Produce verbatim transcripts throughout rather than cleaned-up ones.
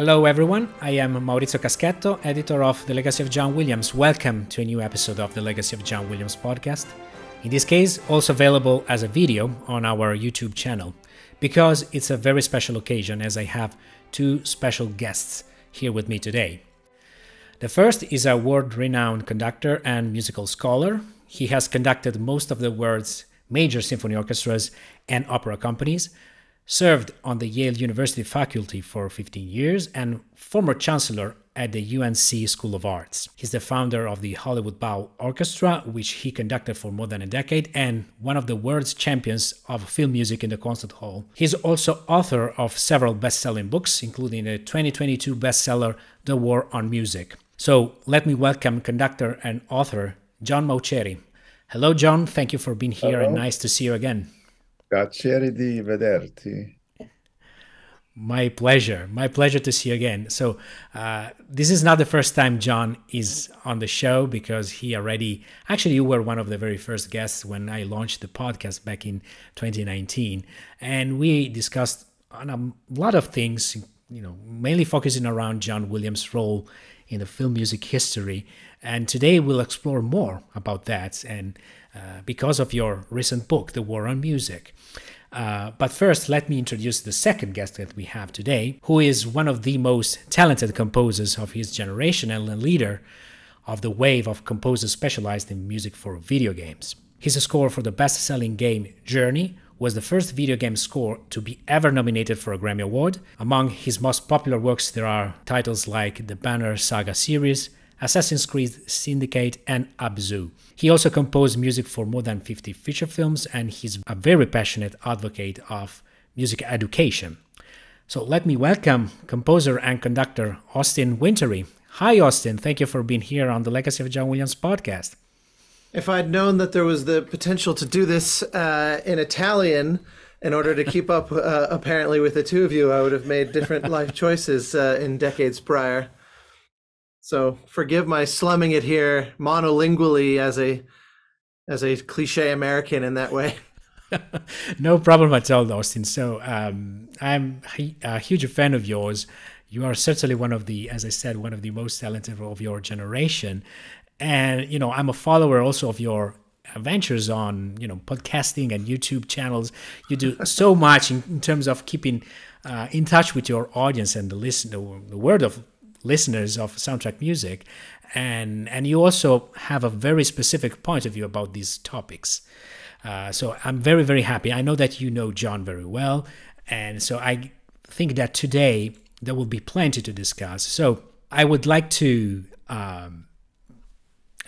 Hello everyone, I am Maurizio Caschetto, editor of The Legacy of John Williams. Welcome to a new episode of The Legacy of John Williams podcast. In this case, also available as a video on our YouTube channel, because it's a very special occasion as I have two special guests here with me today. The first is a world-renowned conductor and musical scholar. He has conducted most of the world's major symphony orchestras and opera companies, served on the Yale University faculty for fifteen years and former chancellor at the U N C School of Arts. He's the founder of the Hollywood Bowl Orchestra, which he conducted for more than a decade, and one of the world's champions of film music in the concert hall. He's also author of several best-selling books, including the twenty twenty-two bestseller The War on Music. So let me welcome conductor and author John Mauceri. Hello, John. Thank you for being here. Hello. And nice to see you again. Piacere di vederti. My pleasure. My pleasure to see you again. So uh, this is not the first time John is on the show, because he already... Actually, you were one of the very first guests when I launched the podcast back in twenty nineteen. And we discussed on a lot of things, you know, mainly focusing around John Williams' role in the film music history. And today we'll explore more about that, and uh, because of your recent book, The War on Music. Uh, but first, let me introduce the second guest that we have today, who is one of the most talented composers of his generation and a leader of the wave of composers specialized in music for video games. His score for the best-selling game Journey was the first video game score to be ever nominated for a Grammy Award. Among his most popular works, there are titles like the Banner Saga series, Assassin's Creed Syndicate, and Abzu. He also composed music for more than fifty feature films, and he's a very passionate advocate of music education. So let me welcome composer and conductor Austin Wintory. Hi, Austin. Thank you for being here on the Legacy of John Williams podcast. If I'd known that there was the potential to do this uh, in Italian, in order to keep up uh, apparently with the two of you, I would have made different life choices uh, in decades prior. So forgive my slumming it here monolingually as a as a cliche American in that way. No problem at all, Austin. So um, I'm a huge fan of yours. You are certainly one of the, as I said, one of the most talented of your generation. And, you know, I'm a follower also of your adventures on, you know, podcasting and YouTube channels. You do so much in, in terms of keeping uh, in touch with your audience and the listen, the, the word of listeners of soundtrack music, and and you also have a very specific point of view about these topics. Uh, so I'm very, very happy. I know that you know John very well, and so I think that today there will be plenty to discuss. So I would like to um,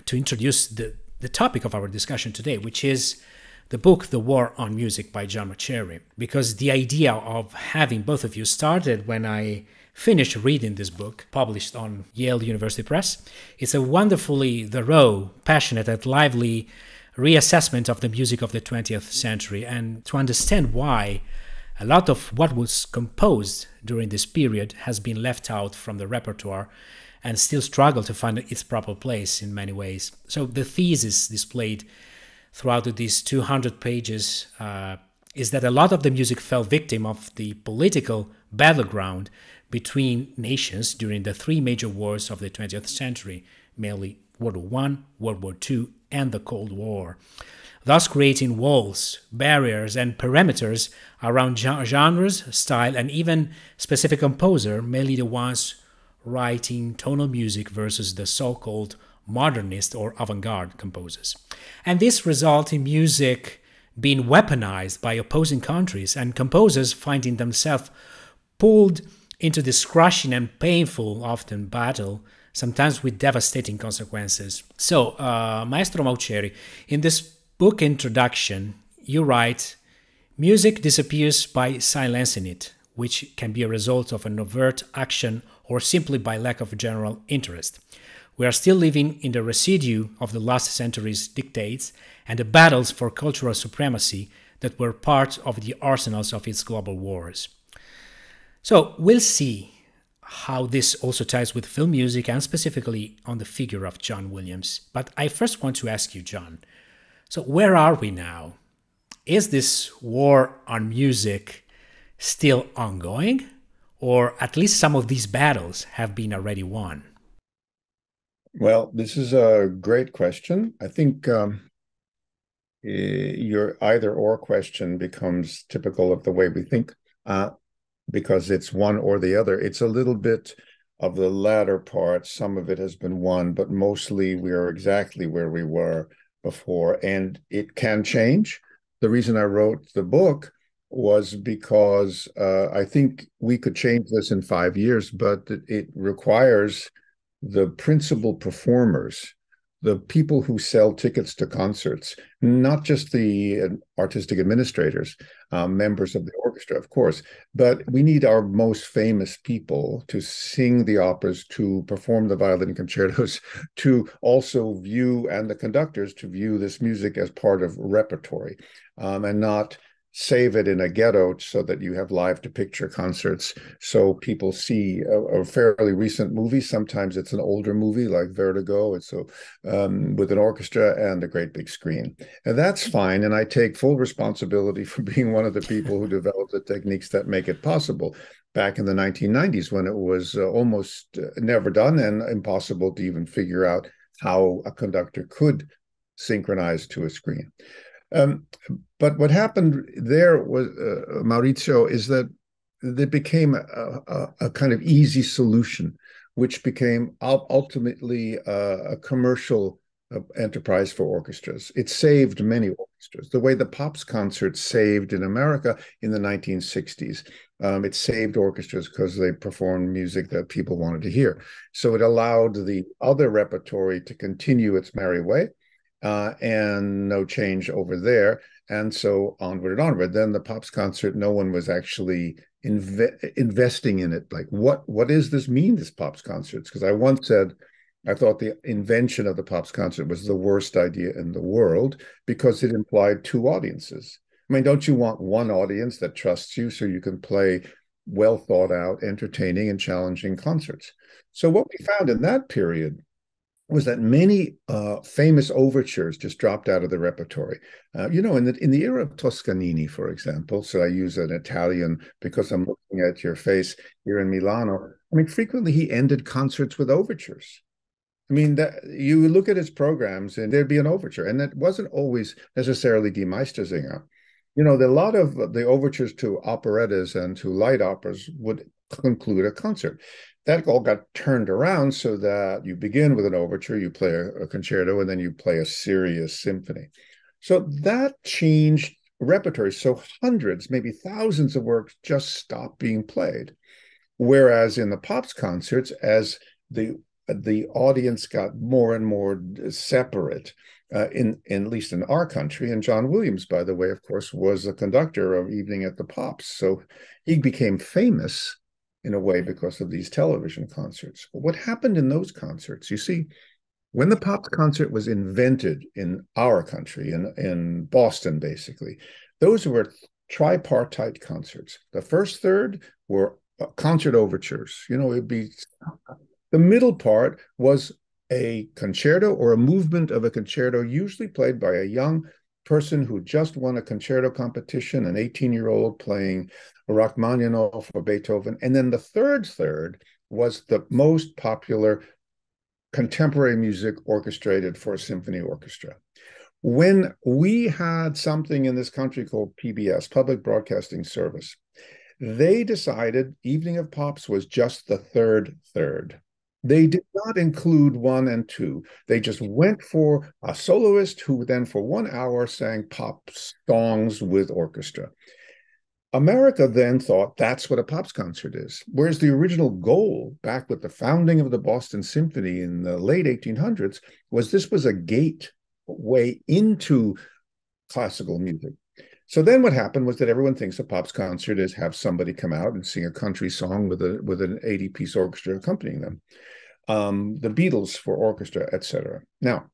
to introduce the the topic of our discussion today, which is the book The War on Music by John Mauceri, because the idea of having both of you started when I finished reading this book, published on Yale University Press. It's a wonderfully thorough, passionate, and lively reassessment of the music of the twentieth century, and to understand why a lot of what was composed during this period has been left out from the repertoire and still struggle to find its proper place in many ways. So the thesis displayed throughout these two hundred pages uh, is that a lot of the music fell victim of the political battleground between nations during the three major wars of the twentieth century, mainly World War One, World War Two, and the Cold War, thus creating walls, barriers, and perimeters around genres, style, and even specific composer, mainly the ones writing tonal music versus the so-called modernist or avant-garde composers. And this resulted in music being weaponized by opposing countries and composers finding themselves pulled into this crushing and painful, often, battle, sometimes with devastating consequences. So, uh, Maestro Mauceri, in this book introduction, you write, "Music disappears by silencing it, which can be a result of an overt action or simply by lack of general interest. We are still living in the residue of the last century's dictates and the battles for cultural supremacy that were part of the arsenals of its global wars." So we'll see how this also ties with film music and specifically on the figure of John Williams. But I first want to ask you, John, so where are we now? Is this war on music still ongoing, or at least some of these battles have been already won? Well, this is a great question. I think um, your either or question becomes typical of the way we think, uh, because it's one or the other. It's a little bit of the latter part. Some of it has been won, but mostly we are exactly where we were before, and it can change. The reason I wrote the book was because uh, I think we could change this in five years, but it requires the principal performers, the people who sell tickets to concerts, not just the artistic administrators, uh, members of the orchestra, of course, but we need our most famous people to sing the operas, to perform the violin concertos, to also view, and the conductors to view this music as part of repertory, um, and not save it in a ghetto so that you have live-to-picture concerts. So people see a, a fairly recent movie. Sometimes it's an older movie like Vertigo. It's a, um, with an orchestra and a great big screen. And that's fine. And I take full responsibility for being one of the people who developed the techniques that make it possible back in the nineteen nineties, when it was uh, almost uh, never done and impossible to even figure out how a conductor could synchronize to a screen. Um, but what happened there was, uh, Maurizio, is that there became a, a, a kind of easy solution, which became ultimately a, a commercial enterprise for orchestras. It saved many orchestras, the way the Pops concert saved in America in the nineteen sixties. Um, it saved orchestras because they performed music that people wanted to hear. So it allowed the other repertory to continue its merry way. Uh, and no change over there, and so onward and onward. Then the Pops concert, no one was actually inve investing in it. Like, what, what does this mean, this Pops concerts? Because I once said, I thought the invention of the Pops concert was the worst idea in the world because it implied two audiences. I mean, don't you want one audience that trusts you so you can play well thought out, entertaining, and challenging concerts? So what we found in that period was that many uh, famous overtures just dropped out of the repertory. Uh, you know, in the, in the era of Toscanini, for example, so I use an Italian because I'm looking at your face here in Milano. I mean, frequently he ended concerts with overtures. I mean, that, you look at his programs and there'd be an overture, and it wasn't always necessarily Die Meistersinger. You know, the, a lot of the overtures to operettas and to light operas would conclude a concert. That all got turned around so that you begin with an overture, you play a, a concerto, and then you play a serious symphony. So that changed repertory. So hundreds, maybe thousands of works just stopped being played. Whereas in the Pops concerts, as the the audience got more and more separate, uh, in, in at least in our country, and John Williams, by the way, of course, was the conductor of Evening at the Pops. So he became famous in a way because of these television concerts. But what happened in those concerts? You see, when the Pops concert was invented in our country, in, in Boston, basically, those were tripartite concerts. The first third were concert overtures. You know, it'd be, the middle part was a concerto or a movement of a concerto, usually played by a young person who just won a concerto competition, an eighteen-year-old playing Rachmaninoff or Beethoven. And then the third third was the most popular contemporary music orchestrated for a symphony orchestra. When we had something in this country called P B S, Public Broadcasting Service, they decided Evening of Pops was just the third third. They did not include one and two. They just went for a soloist who then for one hour sang pop songs with orchestra. America then thought that's what a Pops concert is, whereas the original goal back with the founding of the Boston Symphony in the late eighteen hundreds was this was a gateway into classical music. So then what happened was that everyone thinks a Pops concert is have somebody come out and sing a country song with a with an eighty-piece orchestra accompanying them, um, the Beatles for orchestra, et cetera. Now,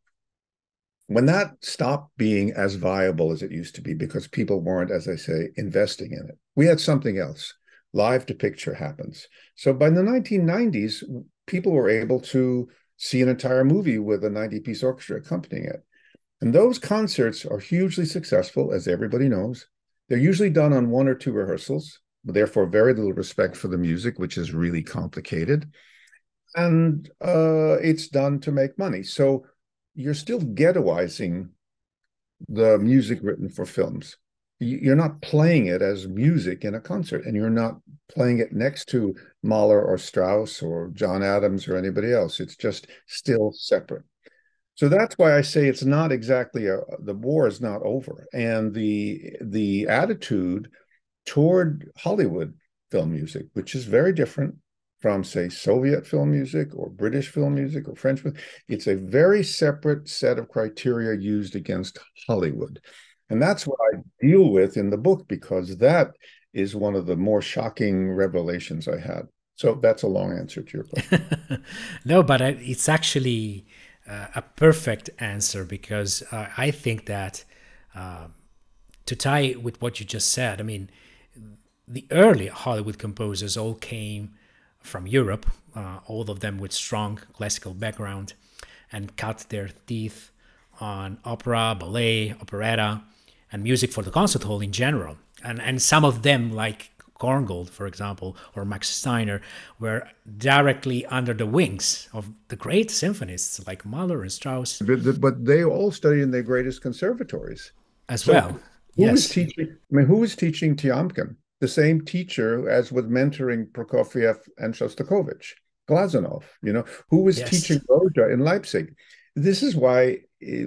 when that stopped being as viable as it used to be because people weren't, as I say, investing in it, we had something else. Live to picture happens. So by the nineteen nineties, people were able to see an entire movie with a ninety-piece orchestra accompanying it. And those concerts are hugely successful, as everybody knows. They're usually done on one or two rehearsals. therefore very little respect for the music, which is really complicated. And uh, it's done to make money. So you're still ghettoizing the music written for films. You're not playing it as music in a concert, and you're not playing it next to Mahler or Strauss or John Adams or anybody else. It's just still separate. So that's why I say it's not exactly a, the war is not over. And the the attitude toward Hollywood film music, which is very different from, say, Soviet film music or British film music or French music, it's a very separate set of criteria used against Hollywood. And that's what I deal with in the book, because that is one of the more shocking revelations I had. So that's a long answer to your question. No, but it's actually uh, a perfect answer, because uh, I think that uh, to tie with what you just said, I mean, the early Hollywood composers all came from Europe, uh, all of them with strong classical background, and cut their teeth on opera, ballet, operetta, and music for the concert hall in general. And, and some of them, like Korngold, for example, or Max Steiner, were directly under the wings of the great symphonists like Mahler and Strauss. But, but they all studied in their greatest conservatories. As so well, who yes. Was teaching, I mean, who was teaching Tiomkin? The same teacher as was mentoring Prokofiev and Shostakovich, Glazunov, you know, who was yes. teaching Roja in Leipzig. This is why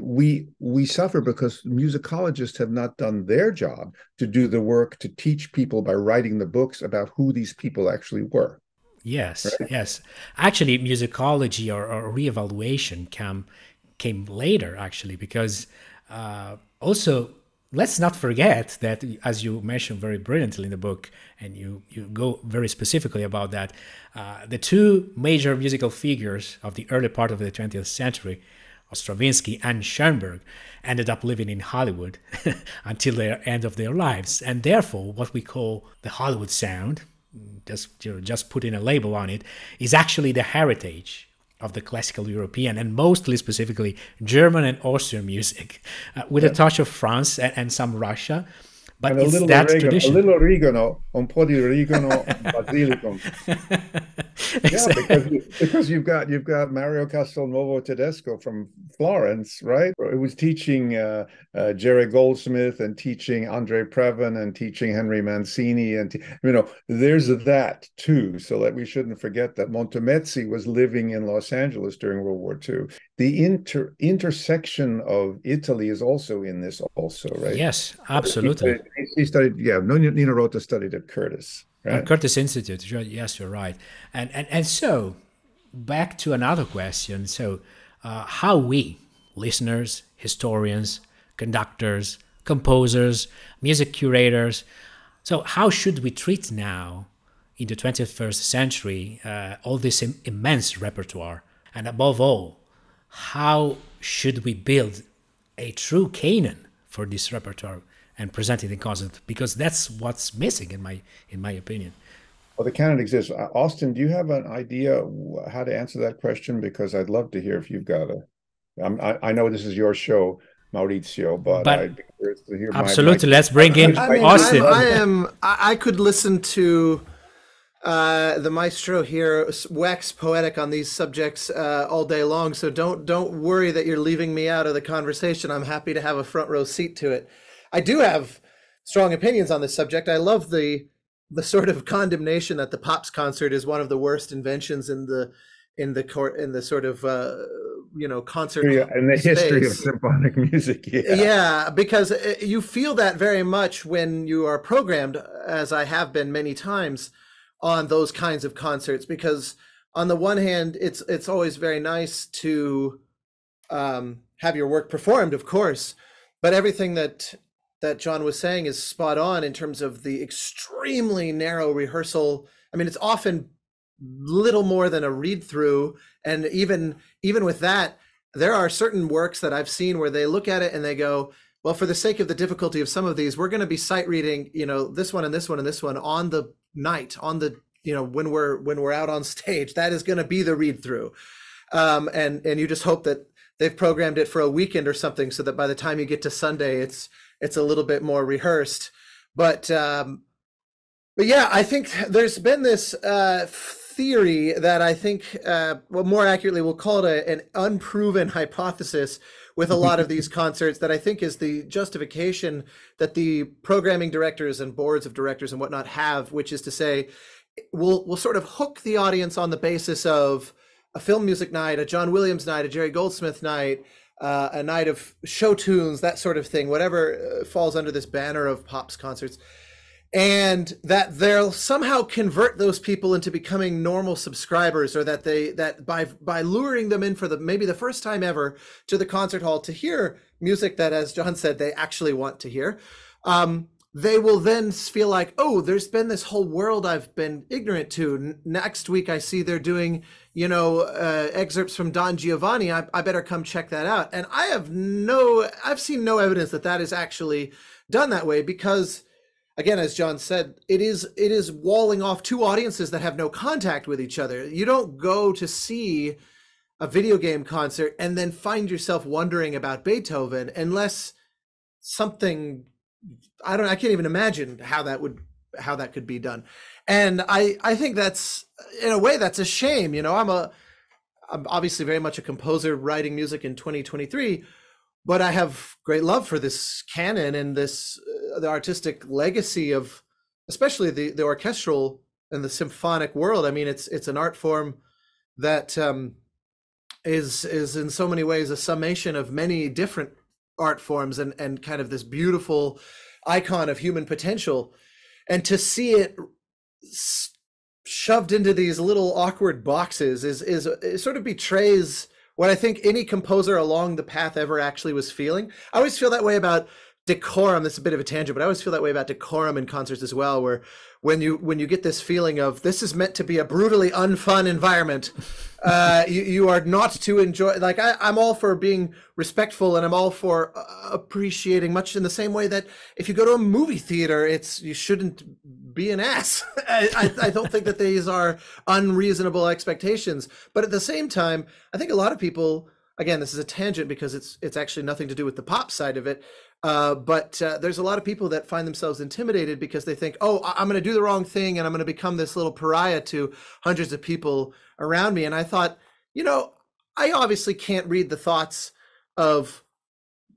we we suffer, because musicologists have not done their job to do the work to teach people by writing the books about who these people actually were. Yes, right? Yes. Actually, musicology or, or reevaluation came came later, actually, because uh, also let's not forget that, as you mentioned very brilliantly in the book, and you, you go very specifically about that, uh, the two major musical figures of the early part of the twentieth century, Stravinsky and Schoenberg, ended up living in Hollywood until the end of their lives. And therefore, what we call the Hollywood sound, just, you know, just putting a label on it, is actually the heritage of the classical European, and mostly specifically German and Austrian music, uh, with yeah. a touch of France and, and some Russia. But and it's a little that oregano, tradition. A little oregano, un po' di oregano, basilicum. Exactly. Yeah, because, you, because you've got you've got Mario Castelnuovo Tedesco from Florence, right? It was teaching uh, uh, Jerry Goldsmith and teaching Andre Previn and teaching Henry Mancini, and you know, there's that too. So that we shouldn't forget that Montemezzi was living in Los Angeles during World War Two. The inter intersection of Italy is also in this, also, right? Yes, absolutely. He, He studied, yeah, Nina Rota studied at Curtis. Right? At Curtis Institute, yes, you're right. And, and, and so, back to another question. So, uh, how we, listeners, historians, conductors, composers, music curators, so how should we treat now, in the twenty-first century, uh, all this im immense repertoire? And above all, how should we build a true canon for this repertoire and present it in concert, because that's what's missing, in my in my opinion? Well, the canon exists. Austin, do you have an idea how to answer that question? Because I'd love to hear if you've got a. I'm, I, I know this is your show, Maurizio, but, but I'd be curious to hear. Absolutely, my, my, let's bring in I mean, Austin. I, I am. I could listen to uh, the maestro here wax poetic on these subjects uh, all day long. So don't don't worry that you're leaving me out of the conversation. I'm happy to have a front row seat to it. I do have strong opinions on this subject. I love the the sort of condemnation that the Pops concert is one of the worst inventions in the in the court in the sort of uh, you know concert yeah, in the space. History of symphonic music. Yeah, yeah, because you feel that very much when you are programmed, as I have been many times, on those kinds of concerts. Because on the one hand, it's it's always very nice to um, have your work performed, of course. But everything that that John was saying is spot on in terms of the extremely narrow rehearsal. I mean, it's often little more than a read through. And even even with that, there are certain works that I've seen where they look at it and they go, well, for the sake of the difficulty of some of these, we're going to be sight reading, you know, this one and this one and this one on the night, on the, you know, when we're when we're out on stage, that is going to be the read through. Um, and, and you just hope that they've programmed it for a weekend or something, so that by the time you get to Sunday, it's it's a little bit more rehearsed. But um, But yeah, I think there's been this uh, theory that I think, uh, well, more accurately, we'll call it a, an unproven hypothesis with a lot of these concerts that I think is the justification that the programming directors and boards of directors and whatnot have, which is to say, we'll, we'll sort of hook the audience on the basis of a film music night, a John Williams night, a Jerry Goldsmith night, uh, a night of show tunes, that sort of thing, whatever falls under this banner of Pops concerts. And that they'll somehow convert those people into becoming normal subscribers, or that they that by by luring them in for the maybe the first time ever to the concert hall to hear music that, as John said, they actually want to hear, um, they will then feel like, oh, there's been this whole world I've been ignorant to. N- next week I see they're doing, you know, uh, excerpts from Don Giovanni. I, I better come check that out. And I have no, I've seen no evidence that that is actually done that way, because, again, as John said, it is it is walling off two audiences that have no contact with each other. You don't go to see a video game concert and then find yourself wondering about Beethoven, unless something, I don't I can't even imagine how that would how that could be done. And I I think that's, in a way, that's a shame. You know, I'm a I'm obviously very much a composer writing music in twenty twenty-three. But I have great love for this canon and this uh, the artistic legacy of, especially the the orchestral and the symphonic world. I mean, it's it's an art form that um, is is in so many ways a summation of many different art forms, and and kind of this beautiful icon of human potential. And to see it shoved into these little awkward boxes is is it sort of betrays what I think any composer along the path ever actually was feeling. I always feel that way about decorum. This is a bit of a tangent, but I always feel that way about decorum in concerts as well, where when you when you get this feeling of this is meant to be a brutally unfun environment, uh, you, you are not to enjoy. Like I, I'm all for being respectful, and I'm all for uh, appreciating, much in the same way that if you go to a movie theater, it's you shouldn't be an ass. I, I don't think that these are unreasonable expectations. But at the same time, I think a lot of people, again, this is a tangent because it's it's actually nothing to do with the pop side of it. Uh, but uh, there's a lot of people that find themselves intimidated because they think, oh, I I'm going to do the wrong thing and I'm going to become this little pariah to hundreds of people around me. And I thought, you know, I obviously can't read the thoughts of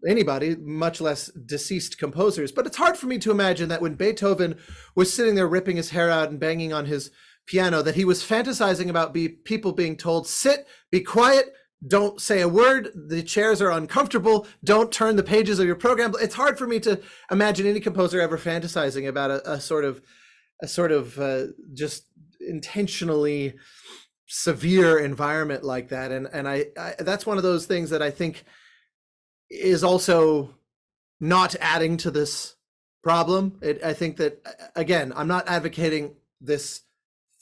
anybody, much less deceased composers. But it's hard for me to imagine that when Beethoven was sitting there ripping his hair out and banging on his piano, that he was fantasizing about be, people being told, sit, be quiet, don't say a word, the chairs are uncomfortable, don't turn the pages of your program. It's hard for me to imagine any composer ever fantasizing about a, a sort of, a sort of uh, just intentionally severe environment like that. And and I, I that's one of those things that I think is also not adding to this problem. It, I think that, again, I'm not advocating this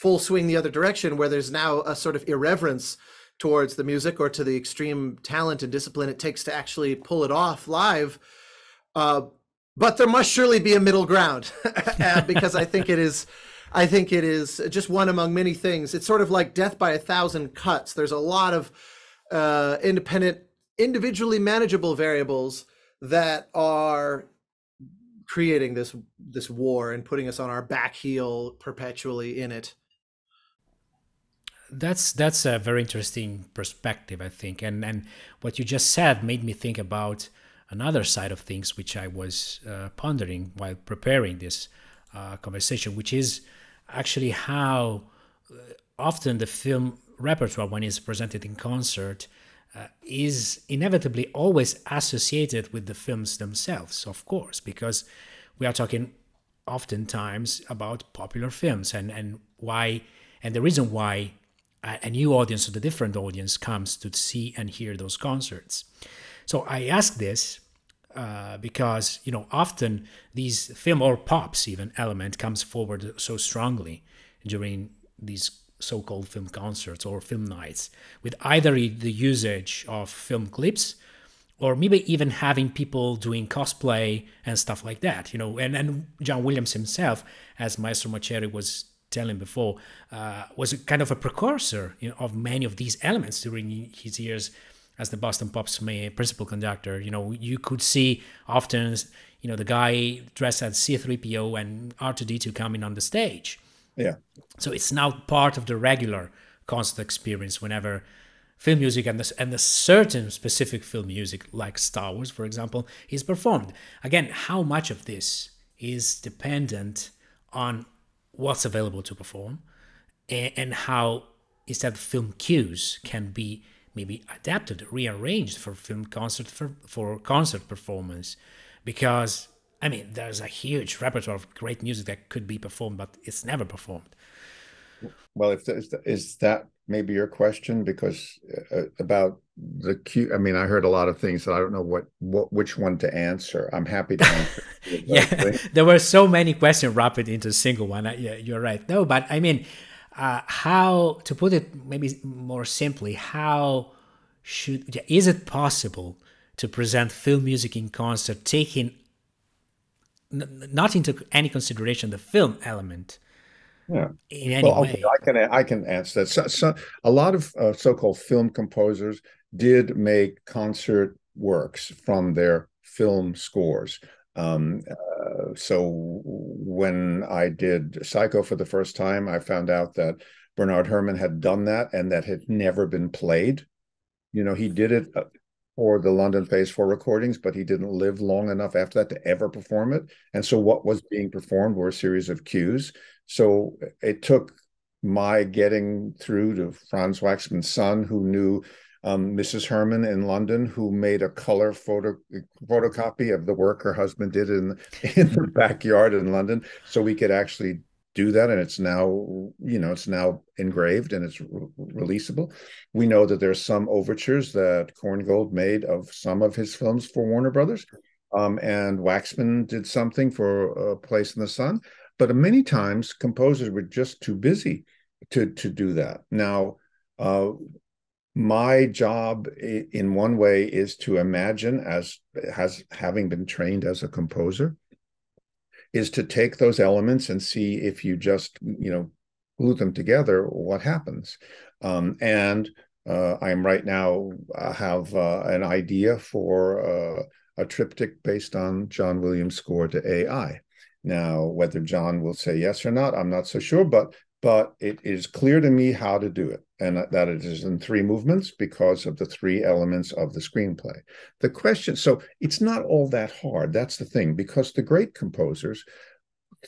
full swing the other direction where there's now a sort of irreverence towards the music or to the extreme talent and discipline it takes to actually pull it off live. Uh, but there must surely be a middle ground because I think it is, I think it is just one among many things. It's sort of like death by a thousand cuts. There's a lot of uh, independent, individually manageable variables that are creating this, this war and putting us on our back heel perpetually in it. That's that's a very interesting perspective, I think, and and what you just said made me think about another side of things, which I was uh, pondering while preparing this uh, conversation, which is actually how often the film repertoire, when it's presented in concert, uh, is inevitably always associated with the films themselves, of course, because we are talking oftentimes about popular films, and and why and the reason why a new audience or a different audience comes to see and hear those concerts. So I ask this uh, because, you know, often these film or pops even element comes forward so strongly during these so-called film concerts or film nights, with either the usage of film clips or maybe even having people doing cosplay and stuff like that, you know, and, and John Williams himself, as Maestro Mauceri was telling before, uh, was a kind of a precursor, you know, of many of these elements during his years as the Boston Pops principal conductor. You know, you could see often you know, the guy dressed as C three P O and R two D two coming on the stage. Yeah. So it's now part of the regular concert experience whenever film music and the, and the certain specific film music, like Star Wars, for example, is performed. Again, how much of this is dependent on what's available to perform and, and how instead film cues can be maybe adapted, rearranged for film concert, for, for concert performance. Because, I mean, there's a huge repertoire of great music that could be performed, but it's never performed. Well, if the, is that maybe your question? Because uh, about the cue, I mean, I heard a lot of things that I don't know what, what which one to answer. I'm happy to answer. Yeah, there were so many questions wrapped into a single one. I, yeah, you're right. No, but I mean, uh, how, to put it maybe more simply, how should, is it possible to present film music in concert, taking n not into any consideration the film element? Yeah. In any well, way. Okay, I can I can answer that. So, so, a lot of uh, so-called film composers did make concert works from their film scores. Um, uh, so when I did Psycho for the first time, I found out that Bernard Herrmann had done that and that had never been played. You know, he did it for the London Phase Four recordings, but he didn't live long enough after that to ever perform it. And so what was being performed were a series of cues. So it took my getting through to Franz Waxman's son, who knew um, Missus Herrmann in London, who made a color photo photocopy of the work her husband did in, in the backyard in London. So we could actually do that. And it's now, you know, it's now engraved and it's re releasable. We know that there's some overtures that Korngold made of some of his films for Warner Brothers. Um, and Waxman did something for A Place in the Sun. But many times composers were just too busy to, to do that. Now, uh, my job in one way is to imagine, as, as having been trained as a composer, is to take those elements and see if you just, you know, glue them together, what happens. Um, and uh, I'm right now, I have uh, an idea for uh, a triptych based on John Williams' score to A I. Now, whether John will say yes or not, I'm not so sure, but but it is clear to me how to do it, and that it is in three movements because of the three elements of the screenplay. The question, so it's not all that hard. That's the thing, because the great composers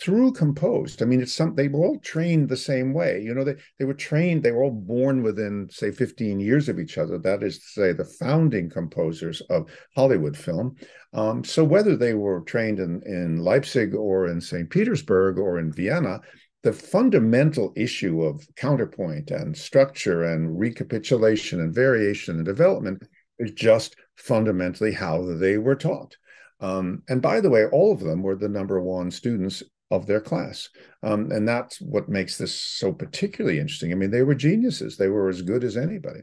through composed. I mean, it's some, they were all trained the same way. You know, they, they were trained, they were all born within, say, fifteen years of each other. That is to say, the founding composers of Hollywood film. Um, so whether they were trained in, in Leipzig or in Saint Petersburg or in Vienna, the fundamental issue of counterpoint and structure and recapitulation and variation and development is just fundamentally how they were taught. Um, and by the way, all of them were the number one students of their class. Um, and that's what makes this so particularly interesting. I mean, they were geniuses. They were as good as anybody.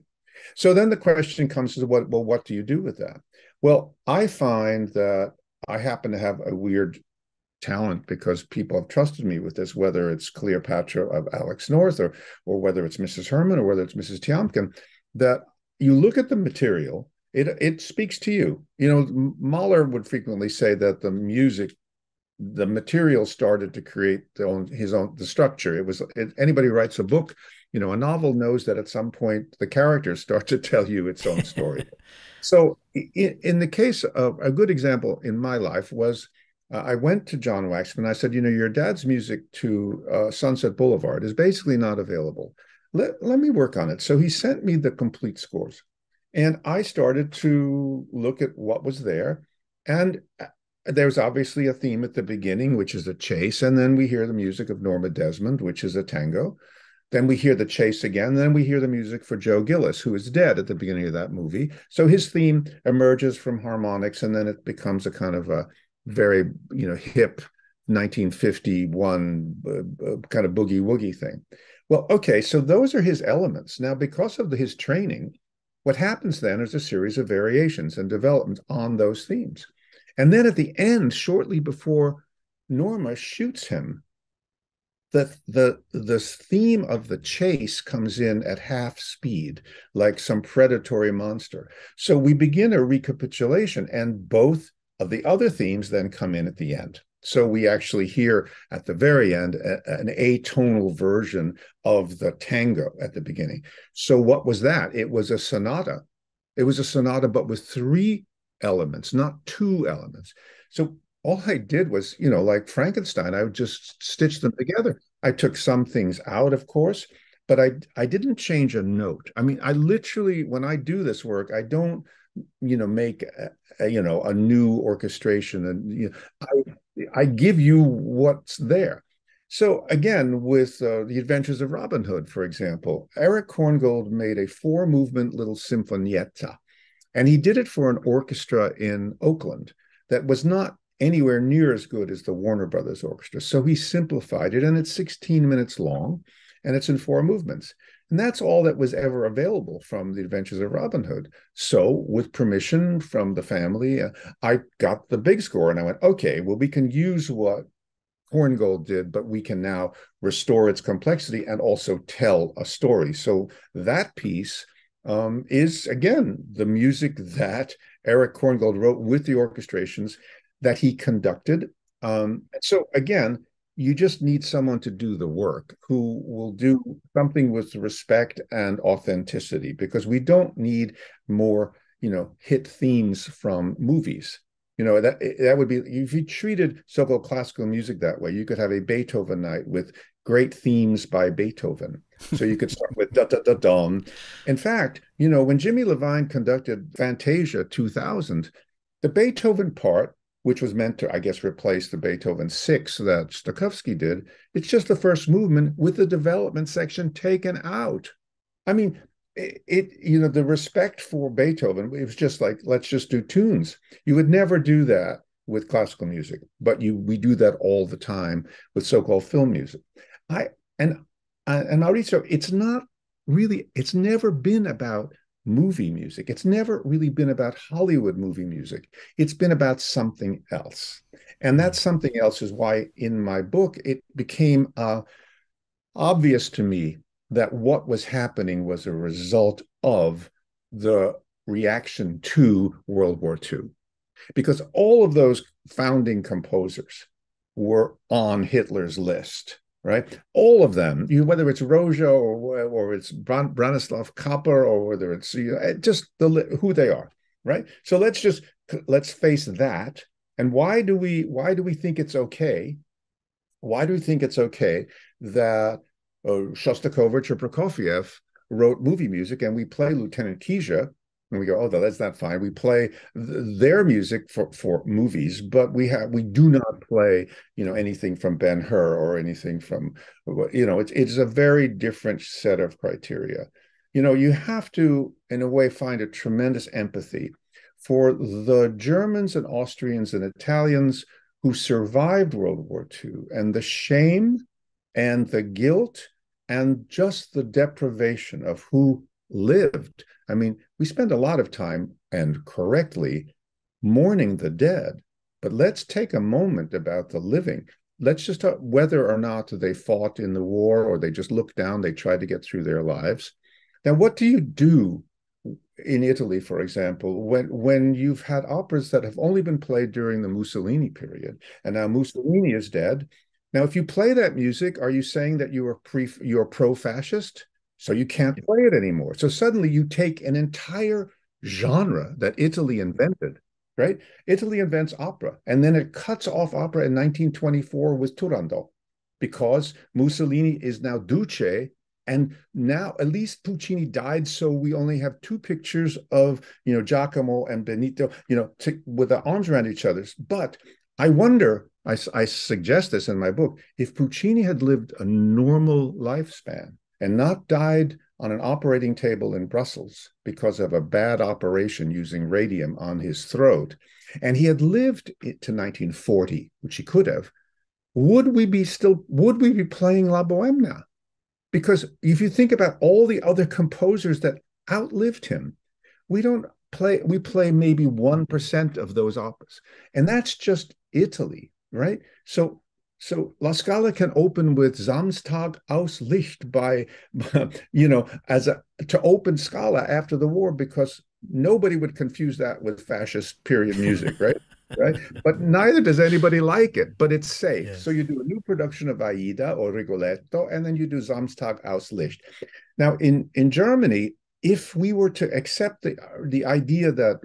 So then the question comes to, what, well, what do you do with that? Well, I find that I happen to have a weird talent because people have trusted me with this, whether it's Cleopatra of Alex North or, or whether it's Missus Herrmann or whether it's Missus Tiomkin, that you look at the material, it, it speaks to you. You know, Mahler would frequently say that the music, the material started to create the own, his own the structure. It was it, anybody who writes a book, you know, a novel knows that at some point the characters start to tell you its own story. So in, in the case of a good example in my life was uh, I went to John Waxman. I said, you know, your dad's music to uh, Sunset Boulevard is basically not available. Let, let me work on it. So he sent me the complete scores, and I started to look at what was there. And there's obviously a theme at the beginning, which is a chase. And then we hear the music of Norma Desmond, which is a tango. Then we hear the chase again. And then we hear the music for Joe Gillis, who is dead at the beginning of that movie. So his theme emerges from harmonics, and then it becomes a kind of a very, you know, hip nineteen fifty-one uh, uh, kind of boogie woogie thing. Well, okay, so those are his elements. Now, because of the, his training, what happens then is a series of variations and developments on those themes. And then at the end, shortly before Norma shoots him, the, the, the theme of the chase comes in at half speed, like some predatory monster. So we begin a recapitulation, and both The other themes then come in at the end. So we actually hear at the very end a, an atonal version of the tango at the beginning. So what was that? It was a sonata. It was a sonata, but with three elements, not two elements. So all I did was, you know, like Frankenstein, I would just stitch them together. I took some things out, of course, but I, I didn't change a note. I mean, I literally, when I do this work, I don't, you know, make, a, a, you know, a new orchestration. And you know, I, I give you what's there. So again, with uh, The Adventures of Robin Hood, for example, Erich Korngold made a four-movement little sinfonietta, and he did it for an orchestra in Oakland that was not anywhere near as good as the Warner Brothers orchestra. So he simplified it, and it's sixteen minutes long, and it's in four movements. And that's all that was ever available from The Adventures of Robin Hood. So with permission from the family, uh, I got the big score, and I went, okay, well, we can use what Korngold did, but we can now restore its complexity and also tell a story. So that piece um, is, again, the music that Erich Korngold wrote with the orchestrations that he conducted. Um, so again, you just need someone to do the work who will do something with respect and authenticity, because we don't need more, you know, hit themes from movies. You know, that that would be, if you treated so-called classical music that way, you could have a Beethoven night with great themes by Beethoven. So you could start with da da da dum. In fact, you know, when Jimmy Levine conducted Fantasia two thousand, the Beethoven part, which was meant to, I guess, replace the Beethoven six that Stokowski did, it's just the first movement with the development section taken out. I mean, it, it you know, the respect for Beethoven, it was just like, let's just do tunes. You would never do that with classical music, but you we do that all the time with so-called film music. I and and Maurizio, it's not really, it's never been about movie music. It's never really been about Hollywood movie music. It's been about something else. And that something else is why in my book, it became uh, obvious to me that what was happening was a result of the reaction to World War Two. Because all of those founding composers were on Hitler's list. Right, all of them, you, whether it's Roja or or it's Branislav Kappa or whether it's you know, just the who they are, right? So let's just let's face that. And why do we why do we think it's okay? Why do we think it's okay that uh, Shostakovich or Prokofiev wrote movie music, and we play Lieutenant Kija? And we go, oh, that's not fine. We play th their music for, for movies, but we have we do not play, you know, anything from Ben-Hur or anything from, you know, it's it's a very different set of criteria. You know, you have to, in a way, find a tremendous empathy for the Germans and Austrians and Italians who survived World War Two, and the shame and the guilt and just the deprivation of who lived. I mean, we spend a lot of time, and correctly, mourning the dead, but let's take a moment about the living. Let's just talk whether or not they fought in the war or they just looked down, they tried to get through their lives. Now, what do you do in Italy, for example, when, when you've had operas that have only been played during the Mussolini period, and now Mussolini is dead? Now, if you play that music, are you saying that you are pre, you're pro-fascist? So you can't play it anymore. So suddenly you take an entire genre that Italy invented, right? Italy invents opera, and then it cuts off opera in nineteen twenty-four with Turandot, because Mussolini is now Duce, and now at least Puccini died, so we only have two pictures of, you know, Giacomo and Benito, you know, to, with their arms around each other. But I wonder, I, I suggest this in my book, if Puccini had lived a normal lifespan, and not died on an operating table in Brussels because of a bad operation using radium on his throat, and he had lived it to nineteen forty, which he could have, would we be still, would we be playing La Bohème? Because if you think about all the other composers that outlived him, we don't play, we play maybe one percent of those operas. And that's just Italy, right? So So La Scala can open with Samstag aus Licht by, you know, as a, to open Scala after the war, because nobody would confuse that with fascist period music, right? right? But neither does anybody like it, but it's safe. Yes. So you do a new production of Aida or Rigoletto, and then you do Samstag aus Licht. Now, in, in Germany, if we were to accept the, the idea that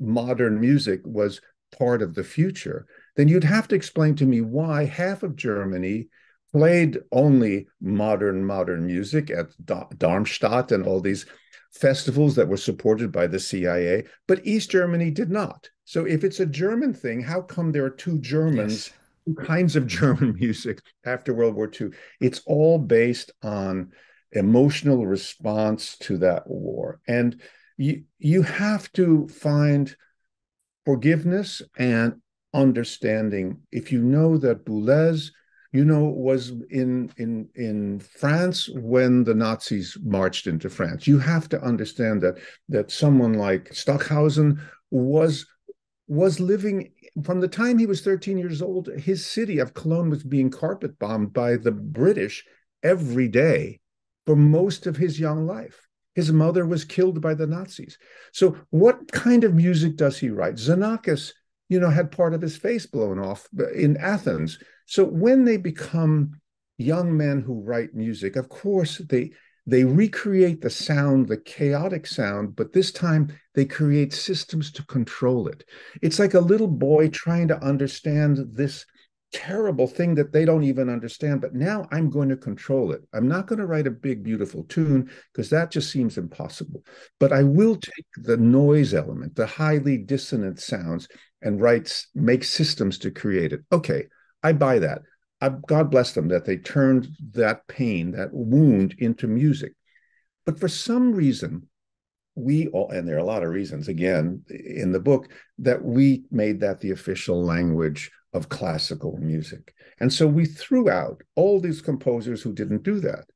modern music was part of the future, then you'd have to explain to me why half of Germany played only modern, modern music at Darmstadt and all these festivals that were supported by the C I A, but East Germany did not. So if it's a German thing, how come there are two Germans, yes. two kinds of German music after World War Two? It's all based on emotional response to that war. And you, you have to find forgiveness and understanding. If you know that Boulez, you know, was in, in, in France when the Nazis marched into France, you have to understand that, that someone like Stockhausen was, was living, from the time he was thirteen years old, his city of Cologne was being carpet bombed by the British every day for most of his young life. His mother was killed by the Nazis. So what kind of music does he write? Xenakis, you know, had part of his face blown off in Athens. So when they become young men who write music, of course, they, they recreate the sound, the chaotic sound, but this time they create systems to control it. It's like a little boy trying to understand this terrible thing that they don't even understand, but now I'm going to control it. I'm not going to write a big, beautiful tune because that just seems impossible. But I will take the noise element, the highly dissonant sounds, and write, make systems to create it. Okay, I buy that. I, God bless them that they turned that pain, that wound into music. But for some reason, we all, and there are a lot of reasons, again, in the book, that we made that the official language of classical music. And so we threw out all these composers who didn't do that.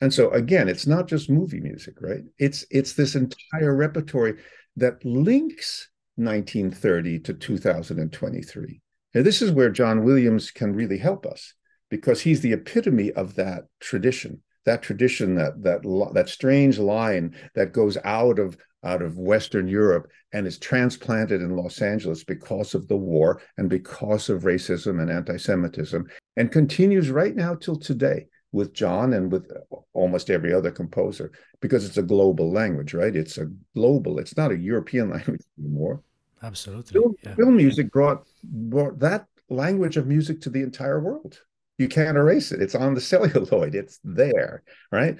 And so again, it's not just movie music, right? It's, it's this entire repertory that links nineteen thirty to two thousand twenty-three. Now, this is where John Williams can really help us, because he's the epitome of that tradition, that tradition, that, that, that strange line that goes out of out of Western Europe and is transplanted in Los Angeles because of the war and because of racism and anti-Semitism, and continues right now till today with John and with almost every other composer, because it's a global language, right? It's a global, it's not a European language anymore. Absolutely. Film, yeah. film music brought, brought that language of music to the entire world. You can't erase it. It's on the celluloid. It's there, right?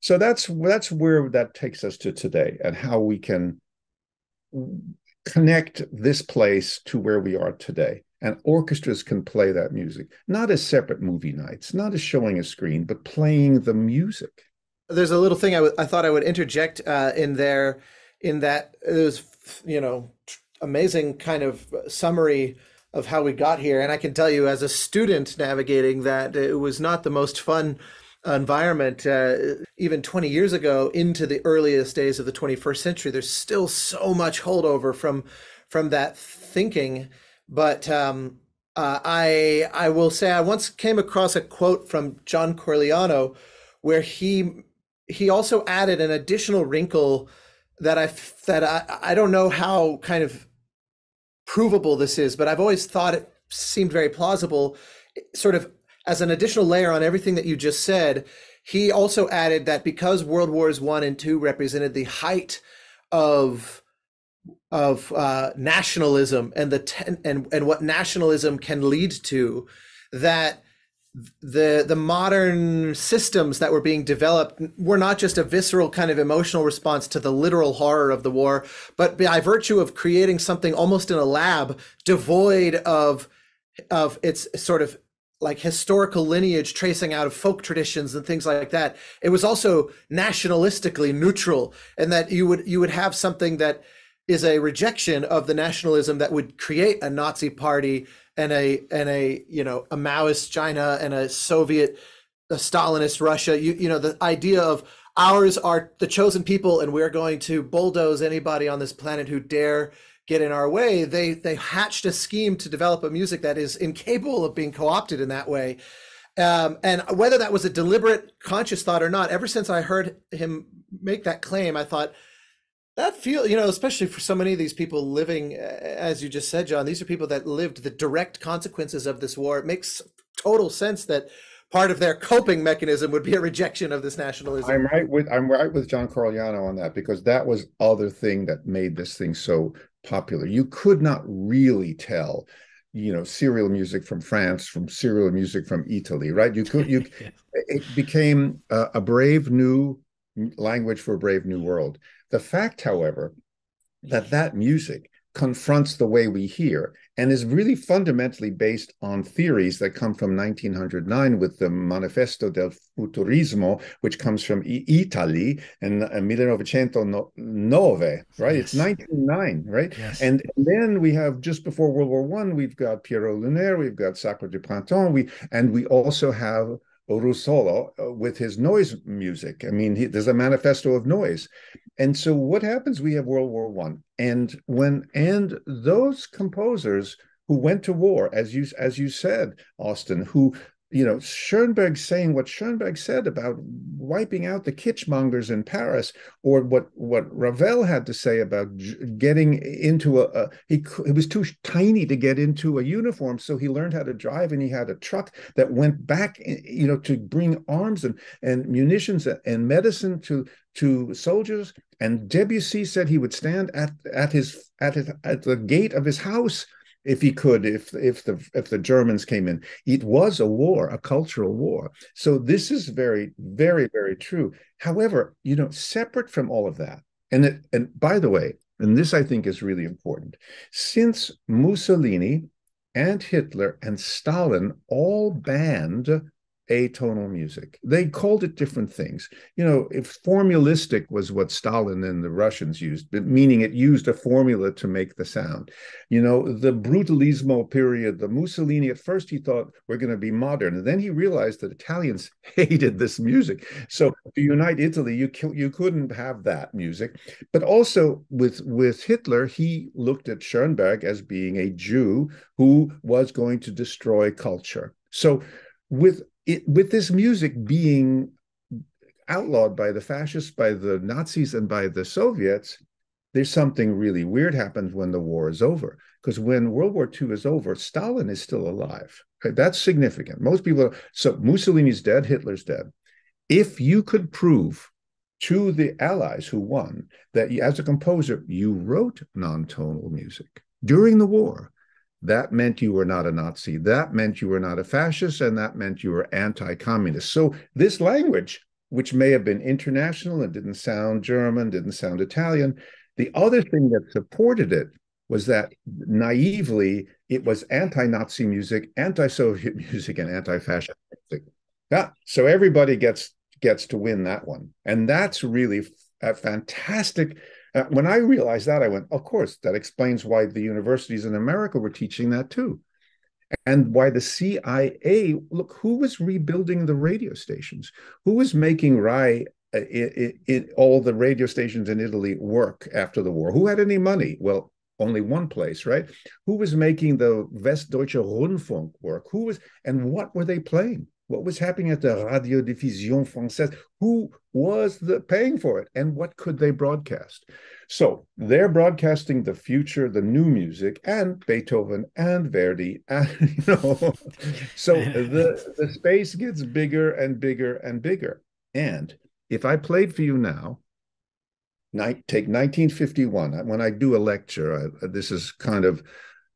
So that's that's where that takes us to today, and how we can connect this place to where we are today. And orchestras can play that music, not as separate movie nights, not as showing a screen, but playing the music. There's a little thing I, I thought I would interject uh, in there, in that it was, you know, amazing kind of summary of how we got here. And I can tell you, as a student navigating that, it was not the most fun environment, uh, even twenty years ago, into the earliest days of the twenty-first century. There's still so much holdover from from that thinking. But um, uh, I I will say, I once came across a quote from John Corigliano, where he he also added an additional wrinkle that I that I I don't know how kind of provable this is, but I've always thought it seemed very plausible, sort of. As an additional layer on everything that you just said, he also added that because World Wars One and Two represented the height of of uh, nationalism and the ten, and and what nationalism can lead to, that the the modern systems that were being developed were not just a visceral kind of emotional response to the literal horror of the war, but by virtue of creating something almost in a lab, devoid of of its sort of like historical lineage, tracing out of folk traditions and things like that. It was also nationalistically neutral, and that you would you would have something that is a rejection of the nationalism that would create a Nazi party and a and a you know a Maoist China and a Soviet, a Stalinist Russia. You you know the idea of ours are the chosen people, and we're going to bulldoze anybody on this planet who dare get in our way. They they hatched a scheme to develop a music that is incapable of being co-opted in that way, um, and whether that was a deliberate, conscious thought or not, ever since I heard him make that claim, I thought, That feel, you know, especially for so many of these people living, as you just said, John, these are people that lived the direct consequences of this war. It makes total sense that part of their coping mechanism would be a rejection of this nationalism. I'm right with I'm right with John Corigliano on that, because that was other thing that made this thing so popular. You could not really tell, you know, serial music from France from serial music from Italy, right? You could you yeah. It became a, a brave new language for a brave new world. The fact, however, that that music confronts the way we hear and is really fundamentally based on theories that come from nineteen oh nine with the Manifesto del Futurismo, which comes from I Italy and uh, nineteen oh nine, right? Yes. It's nineteen oh nine, right? Yes. And then we have, just before World War One, we've got Pierrot Lunaire, we've got Sacre du Printemps, we, and we also have Russolo uh, with his noise music. I mean, he, there's a manifesto of noise. And so what happens? We have World War One. And when and those composers who went to war, as you as you said, Austin, who, you know, Schoenberg saying what Schoenberg said about wiping out the kitschmongers in Paris, or what what Ravel had to say about getting into a, a he, he was too tiny to get into a uniform, so he learned how to drive, and he had a truck that went back, you know, to bring arms and and munitions and medicine to to soldiers. And Debussy said he would stand at at his at his, at the gate of his house if he could, if if the if the Germans came in. It was a war, a cultural war. So this is very, very, very true. However, you know, separate from all of that, and it, and by the way, and this I think is really important, since Mussolini and Hitler and Stalin all banned atonal music, they called it different things. You know, if formulistic was what Stalin and the Russians used, meaning it used a formula to make the sound. You know, the brutalismo period, the Mussolini, at first he thought we're going to be modern, and then he realized that Italians hated this music. So to unite Italy, you you couldn't have that music. But also with with Hitler, he looked at Schoenberg as being a Jew who was going to destroy culture. So with It, with this music being outlawed by the fascists, by the Nazis, and by the Soviets, there's something really weird happens when the war is over. Because when World War Two is over, Stalin is still alive. Okay, that's significant. Most people are, so Mussolini's dead, Hitler's dead. If you could prove to the Allies who won that you, as a composer, you wrote non-tonal music during the war, that meant you were not a Nazi, that meant you were not a fascist, and that meant you were anti-communist. So this language, which may have been international and didn't sound German, didn't sound Italian, the other thing that supported it was that naively, it was anti-Nazi music, anti-Soviet music, and anti-fascist music. Yeah, so everybody gets, gets to win that one. And that's really a fantastic... Uh, when I realized that, I went, of course, that explains why the universities in America were teaching that too. And why the C I A, look, who was rebuilding the radio stations? Who was making Rai, uh, it, it, all the radio stations in Italy work after the war? Who had any money? Well, only one place, right? Who was making the Westdeutsche Rundfunk work? Who was, and what were they playing? What was happening at the Radio Diffusion Française? Who was the paying for it? And what could they broadcast? So they're broadcasting the future, the new music, and Beethoven and Verdi. And, you know, so the, the space gets bigger and bigger and bigger. And if I played for you now, take nineteen fifty-one. When I do a lecture, I, this is kind of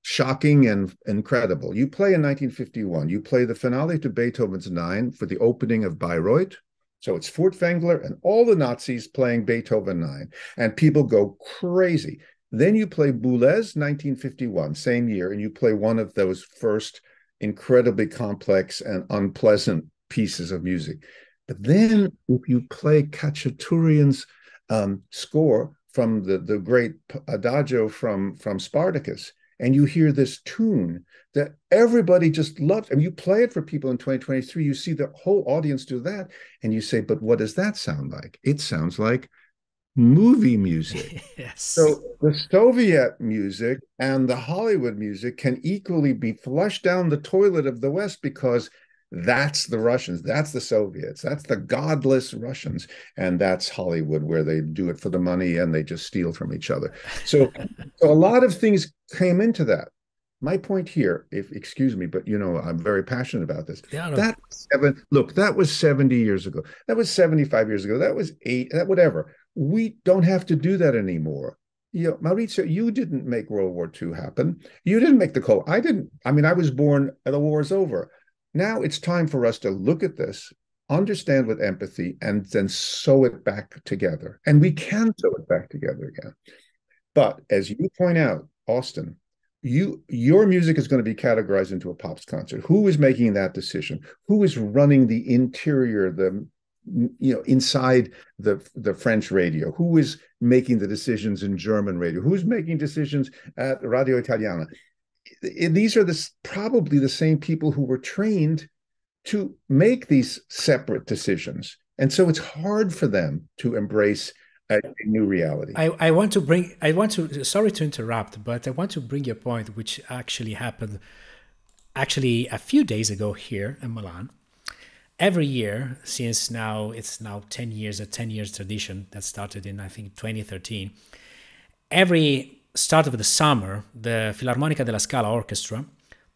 shocking and incredible. You play in nineteen fifty-one, you play the finale to Beethoven's Nine for the opening of Bayreuth. So it's Furtwängler and all the Nazis playing Beethoven Nine, and people go crazy. Then you play Boulez, nineteen fifty-one, same year, and you play one of those first incredibly complex and unpleasant pieces of music. But then if you play Khachaturian's um, score from the, the great Adagio from, from Spartacus, and you hear this tune that everybody just loves, and you play it for people in twenty twenty-three, you see the whole audience do that, and you say, but what does that sound like? It sounds like movie music. Yes. So the Soviet music and the Hollywood music can equally be flushed down the toilet of the West, because That's the Russians. That's the Soviets. That's the godless Russians. And that's Hollywood, where they do it for the money and they just steal from each other. So, so a lot of things came into that. My point here, if excuse me, but you know, I'm very passionate about this. Yeah, that seven, look, that was seventy years ago. That was seventy-five years ago. That was eight, that whatever. We don't have to do that anymore. You know, Maurizio, you didn't make World War Two happen. You didn't make the Cold. I didn't. I mean, I was born and the war is over. Now it's time for us to look at this, understand with empathy, and then sew it back together. And we can sew it back together again. But as you point out, Austin, You, your music is going to be categorized into a pops concert. Who is making that decision? Who is running the interior, the you know, inside the the French radio? Who is making the decisions in German radio? Who's making decisions at Radio Italiana? These are the, probably the same people who were trained to make these separate decisions, and so it's hard for them to embrace a new reality. I, I want to bring, I want to, sorry to interrupt, but I want to bring a point which actually happened actually a few days ago here in Milan. Every year, since now, it's now ten years, a ten years tradition that started in, I think, twenty thirteen. Every start of the summer, the Filarmonica della Scala Orchestra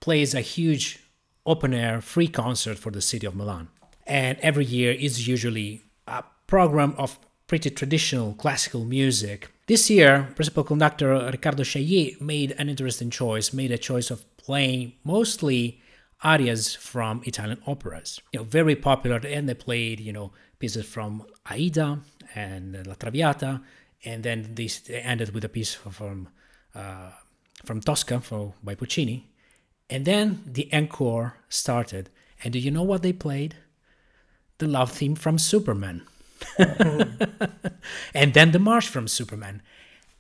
plays a huge open air free concert for the city of Milan. And every year is usually a program of pretty traditional classical music. This year, principal conductor Riccardo Chaillet made an interesting choice, made a choice of playing mostly arias from Italian operas. You know, very popular, and they played, you know, pieces from Aida and La Traviata, and then they ended with a piece from uh, from Tosca for, by Puccini. And then the encore started. And do you know what they played? The love theme from Superman. And then the march from Superman,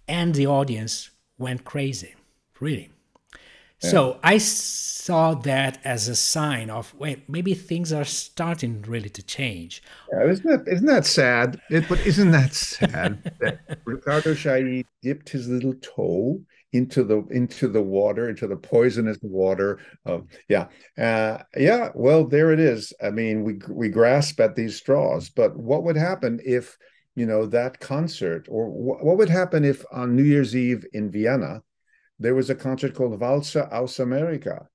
and the audience went crazy, really. Yeah. So I saw that as a sign of, wait, maybe things are starting really to change. Yeah, isn't that, isn't that sad? It, but isn't that sad that Riccardo Chaillet dipped his little toe into the into the water, into the poisonous water of yeah, uh, yeah. Well, there it is. I mean, we we grasp at these straws. But what would happen if you know that concert, or wh what would happen if on New Year's Eve in Vienna there was a concert called Valsa aus America?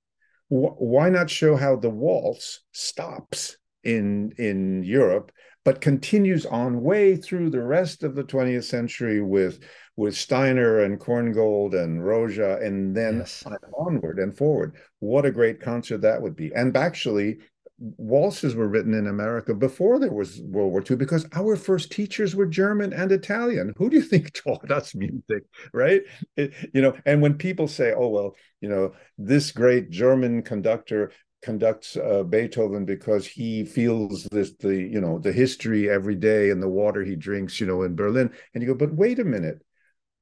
Wh why not show how the waltz stops in in Europe, but continues on way through the rest of the twentieth century with with Steiner and Korngold and Roja, and then yes. onward and forward. What a great concert that would be. And actually, waltzes were written in America before there was World War Two, because our first teachers were German and Italian. Who do you think taught us music, right? It, you know, and when people say, oh, well, you know, this great German conductor conducts uh, Beethoven because he feels this, the, you know, the history every day and the water he drinks, you know, in Berlin. And you go, but wait a minute.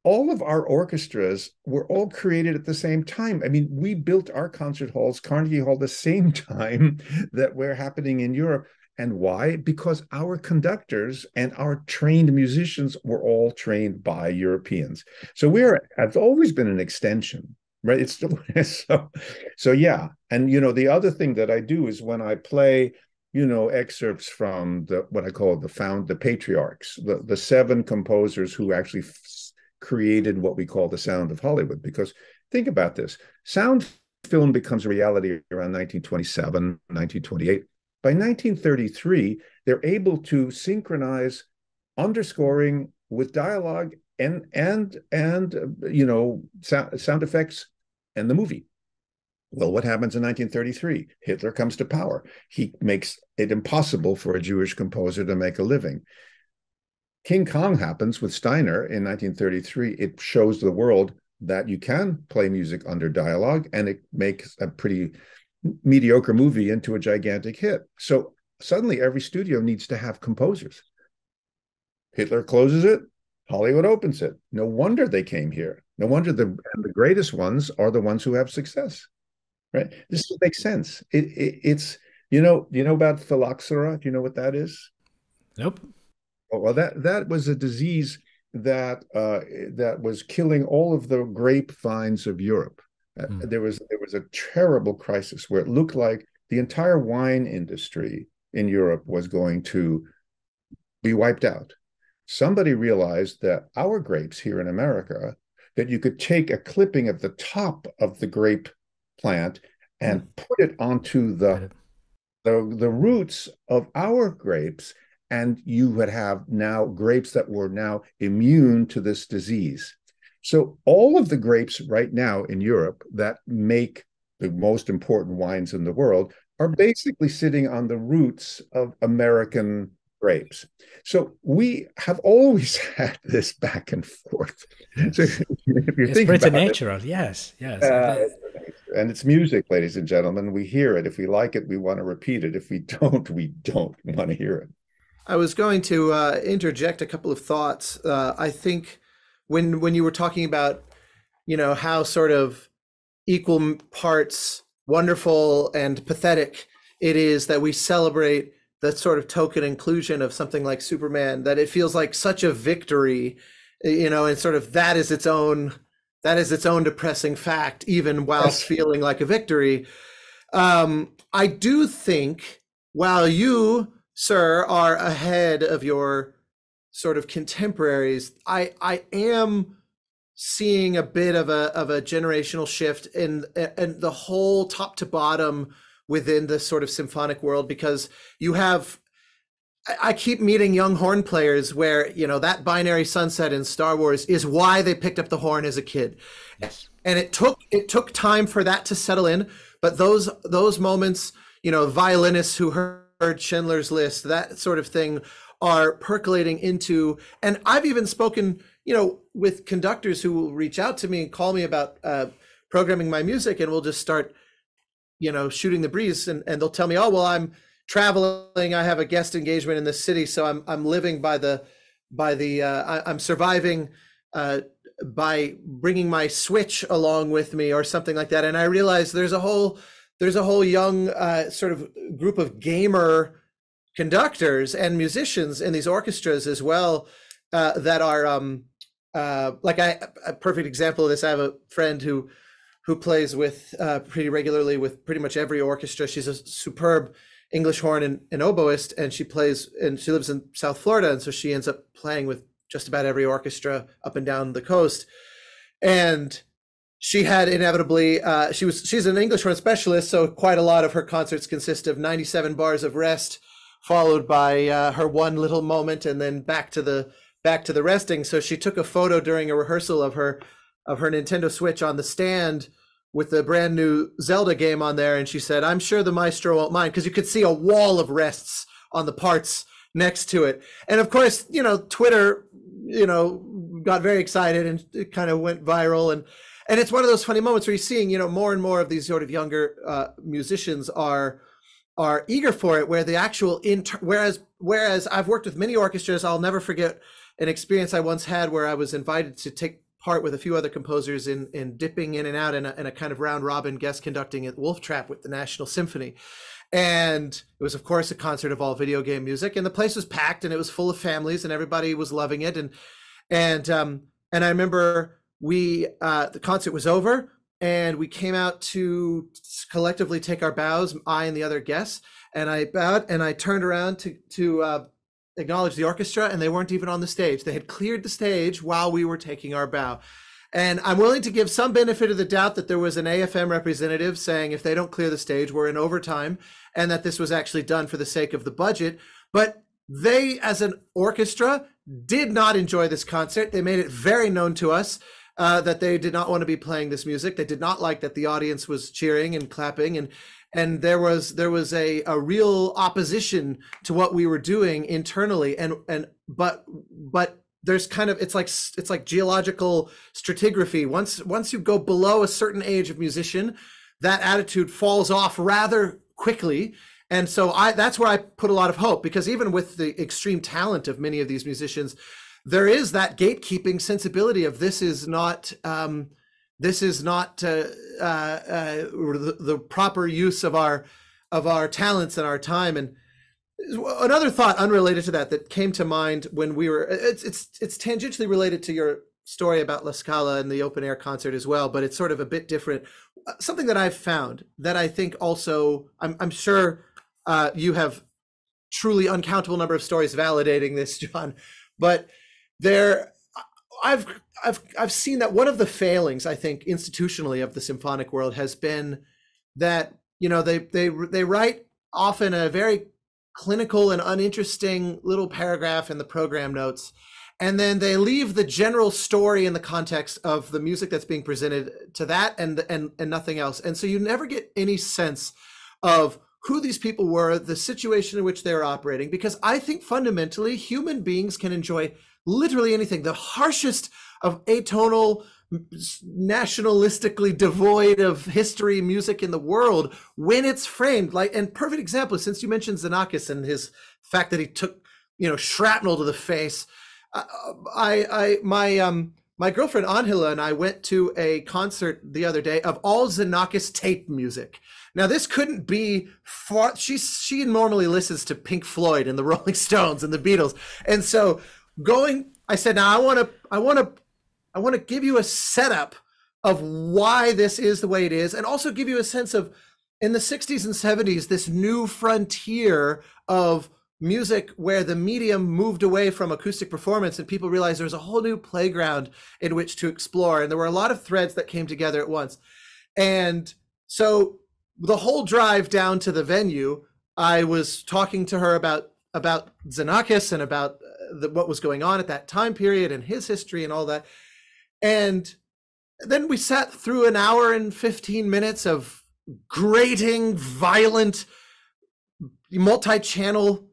All of our orchestras were all created at the same time. I mean, we built our concert halls, Carnegie Hall, the same time that we're happening in Europe. And why? Because our conductors and our trained musicians were all trained by Europeans. So we're, it's always been an extension, right? It's still, so, so yeah. And, you know, the other thing that I do is when I play, you know, excerpts from the, what I call the found, the patriarchs, the, the seven composers who actually created what we call the sound of Hollywood. Because think about this, sound film becomes a reality around nineteen twenty-seven, nineteen twenty-eight. By nineteen thirty-three, they're able to synchronize underscoring with dialogue and, and, and uh, you know, sound, sound effects and the movie. Well, what happens in nineteen thirty-three? Hitler comes to power. He makes it impossible for a Jewish composer to make a living. King Kong happens with Steiner in nineteen thirty-three. It shows the world that you can play music under dialogue, and it makes a pretty mediocre movie into a gigantic hit. So suddenly every studio needs to have composers. Hitler closes it, Hollywood opens it. No wonder they came here. No wonder the, and the greatest ones are the ones who have success, right? This makes sense. It, it, it's, you know, you know about phylloxera? Do you know what that is? Nope. Well, that that was a disease that uh, that was killing all of the grapevines of Europe. Mm. Uh, there was there was a terrible crisis where it looked like the entire wine industry in Europe was going to be wiped out. Somebody realized that our grapes here in America, that you could take a clipping of the top of the grape plant and put it onto the, the, the roots of our grapes, and you would have now grapes that were now immune to this disease. So all of the grapes right now in Europe that make the most important wines in the world are basically sitting on the roots of American grapes. So we have always had this back and forth. So if you're it's pretty natural, it, yes, yes. Uh, and it's music, ladies and gentlemen. We hear it. If we like it, we want to repeat it. If we don't, we don't want to hear it. I was going to uh, interject a couple of thoughts. Uh, I think when when you were talking about, you know, how sort of equal parts wonderful and pathetic it is that we celebrate that sort of token inclusion of something like Superman, that it feels like such a victory, you know, and sort of that is its own, that is its own depressing fact, even whilst feeling like a victory. Um, I do think while you, sir, are ahead of your sort of contemporaries, I, I am seeing a bit of a, of a generational shift in, in the whole top to bottom within the sort of symphonic world, because you have, I keep meeting young horn players where, you know, that Binary Sunset in Star Wars is why they picked up the horn as a kid. Yes. And it took, it took time for that to settle in, but those, those moments, you know, violinists who heard Schindler's List, that sort of thing, are percolating into, and I've even spoken, you know, with conductors who will reach out to me and call me about uh, programming my music, and we'll just start, you know, shooting the breeze, and, and they'll tell me, oh, well, I'm traveling, I have a guest engagement in this city, so I'm I'm living by the, by the, uh, I, I'm surviving uh, by bringing my Switch along with me or something like that. And I realize there's a whole, there's a whole young uh, sort of group of gamer conductors and musicians in these orchestras as well uh, that are um, uh, like I, a perfect example of this. I have a friend who, who plays with uh, pretty regularly with pretty much every orchestra. She's a superb English horn and, and oboist, and she plays, and she lives in South Florida, and so she ends up playing with just about every orchestra up and down the coast. And she had inevitably, uh, she was she's an English horn specialist, so quite a lot of her concerts consist of ninety-seven bars of rest, followed by uh, her one little moment, and then back to the back to the resting. So she took a photo during a rehearsal of her of her Nintendo Switch on the stand with the brand new Zelda game on there. And she said, I'm sure the maestro won't mind, because you could see a wall of rests on the parts next to it. And of course, you know, Twitter, you know, got very excited, and it kind of went viral. And, and it's one of those funny moments where you're seeing, you know, more and more of these sort of younger uh, musicians are, are eager for it, where the actual, inter whereas, whereas I've worked with many orchestras. I'll never forget an experience I once had where I was invited to take part with a few other composers in, in dipping in and out in a, in a kind of round robin guest conducting at Wolf Trap with the National Symphony. And it was, of course, a concert of all video game music, and the place was packed, and it was full of families, and everybody was loving it. And, and, um, and I remember we, uh, the concert was over, and we came out to collectively take our bows, I and the other guests, and I bowed and I turned around to, to, uh, acknowledge the orchestra, and they weren't even on the stage. They had cleared the stage while we were taking our bow. And I'm willing to give some benefit of the doubt that there was an A F M representative saying, if they don't clear the stage, we're in overtime, and that this was actually done for the sake of the budget. But they, as an orchestra, did not enjoy this concert. They made it very known to us uh, that they did not want to be playing this music. They did not like that the audience was cheering and clapping, and And there was there was a, a real opposition to what we were doing internally, and and but but there's kind of it's like it's like geological stratigraphy. Once once you go below a certain age of musician, that attitude falls off rather quickly. And so I that's where I put a lot of hope, because even with the extreme talent of many of these musicians, there is that gatekeeping sensibility of this is not. Um, This is not uh, uh, uh, the, the proper use of our of our talents and our time. And another thought unrelated to that that came to mind when we were it's it's it's tangentially related to your story about La Scala and the open air concert as well, but it's sort of a bit different. something that I've found that I think also, I'm, I'm sure uh, you have truly uncountable number of stories validating this, John, but there, I've, I've, I've seen that one of the failings, I think, institutionally of the symphonic world has been that, you know, they, they, they write often a very clinical and uninteresting little paragraph in the program notes, and then they leave the general story in the context of the music that's being presented to that and, and, and nothing else. And so you never get any sense of who these people were, the situation in which they were operating, because I think fundamentally human beings can enjoy literally anything. The harshest of atonal, nationalistically devoid of history music in the world when it's framed like, and perfect example, since you mentioned Xenakis and his fact that he took, you know, shrapnel to the face, I, I, my, um, my girlfriend Angela and I went to a concert the other day of all Xenakis tape music. Now this couldn't be far. She, she normally listens to Pink Floyd and the Rolling Stones and the Beatles. And so going, I said, now I want to, I want to, I want to give you a setup of why this is the way it is, and also give you a sense of, in the sixties and seventies, this new frontier of music where the medium moved away from acoustic performance and people realized there was a whole new playground in which to explore. And there were a lot of threads that came together at once. And so the whole drive down to the venue, I was talking to her about, about Xenakis and about the, what was going on at that time period and his history and all that. And then we sat through an hour and fifteen minutes of grating, violent, multi-channel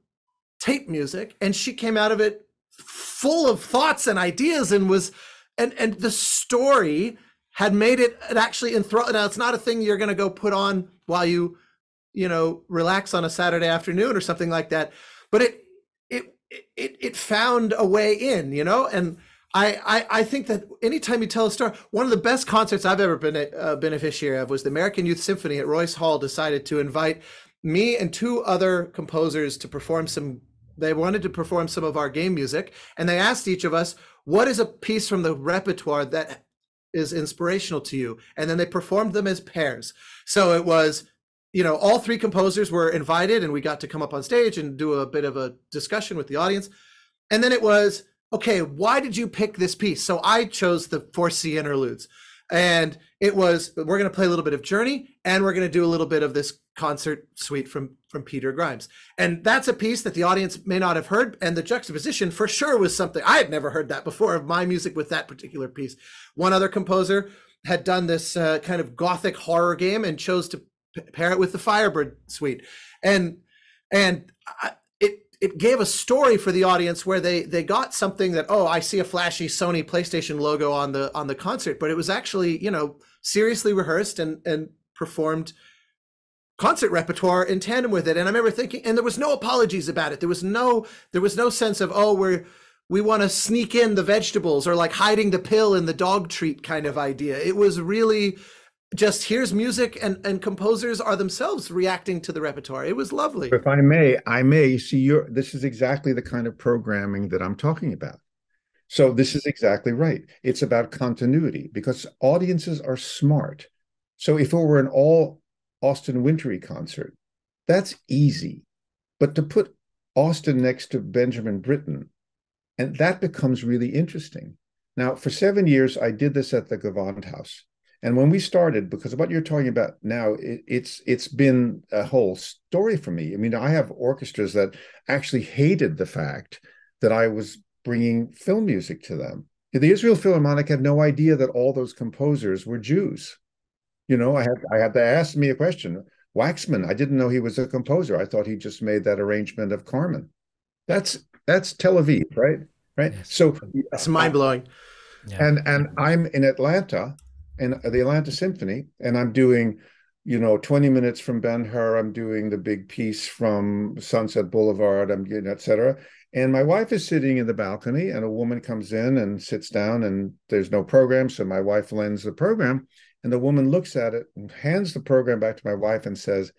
tape music. And she came out of it full of thoughts and ideas and was, and, and the story had made it, it actually enthralled. Now it's not a thing you're gonna go put on while you, you know, relax on a Saturday afternoon or something like that. But it, it, it, it found a way in, you know? And I, I, I think that anytime you tell a story, one of the best concerts I've ever been a uh, beneficiary of was the American Youth Symphony at Royce Hall decided to invite me and two other composers to perform some, they wanted to perform some of our game music. And they asked each of us, what is a piece from the repertoire that is inspirational to you? And then they performed them as pairs. So it was, you know, all three composers were invited and we got to come up on stage and do a bit of a discussion with the audience. And then it was, okay, why did you pick this piece? So I chose the four C interludes. And it was, we're going to play a little bit of Journey and we're going to do a little bit of this concert suite from, from Peter Grimes. And that's a piece that the audience may not have heard. And the juxtaposition for sure was something I had never heard that before of my music with that particular piece. One other composer had done this uh, kind of gothic horror game and chose to pair it with the Firebird suite. And, and I, it gave a story for the audience where they they got something that, oh, I see a flashy Sony PlayStation logo on the on the concert, but it was actually, you know, seriously rehearsed and and performed concert repertoire in tandem with it. And I remember thinking, and there was no apologies about it. There was no there was no sense of, oh, we're we want to sneak in the vegetables or like hiding the pill in the dog treat kind of idea. It was really just here's music, and, and composers are themselves reacting to the repertoire. It was lovely. If I may, I may see your, this is exactly the kind of programming that I'm talking about. So this is exactly right. It's about continuity because audiences are smart. So if it were an all Austin Wintory concert, that's easy. But to put Austin next to Benjamin Britten, and that becomes really interesting. Now, for seven years, I did this at the Gewandhaus. And when we started, because what you're talking about now, it, it's it's been a whole story for me. I mean, I have orchestras that actually hated the fact that I was bringing film music to them. The Israel Philharmonic had no idea that all those composers were Jews. You know, I had, I had to ask me a question. Waxman, I didn't know he was a composer. I thought he just made that arrangement of Carmen. That's that's Tel Aviv, right? Right. Yes. So it's mind blowing. Yeah. And and I'm in Atlanta. And the Atlanta Symphony, and I'm doing, you know, twenty minutes from Ben-Hur, I'm doing the big piece from Sunset Boulevard, I'm getting, et cetera. And my wife is sitting in the balcony, and a woman comes in and sits down, and there's no program, so my wife lends the program, and the woman looks at it and hands the program back to my wife and says,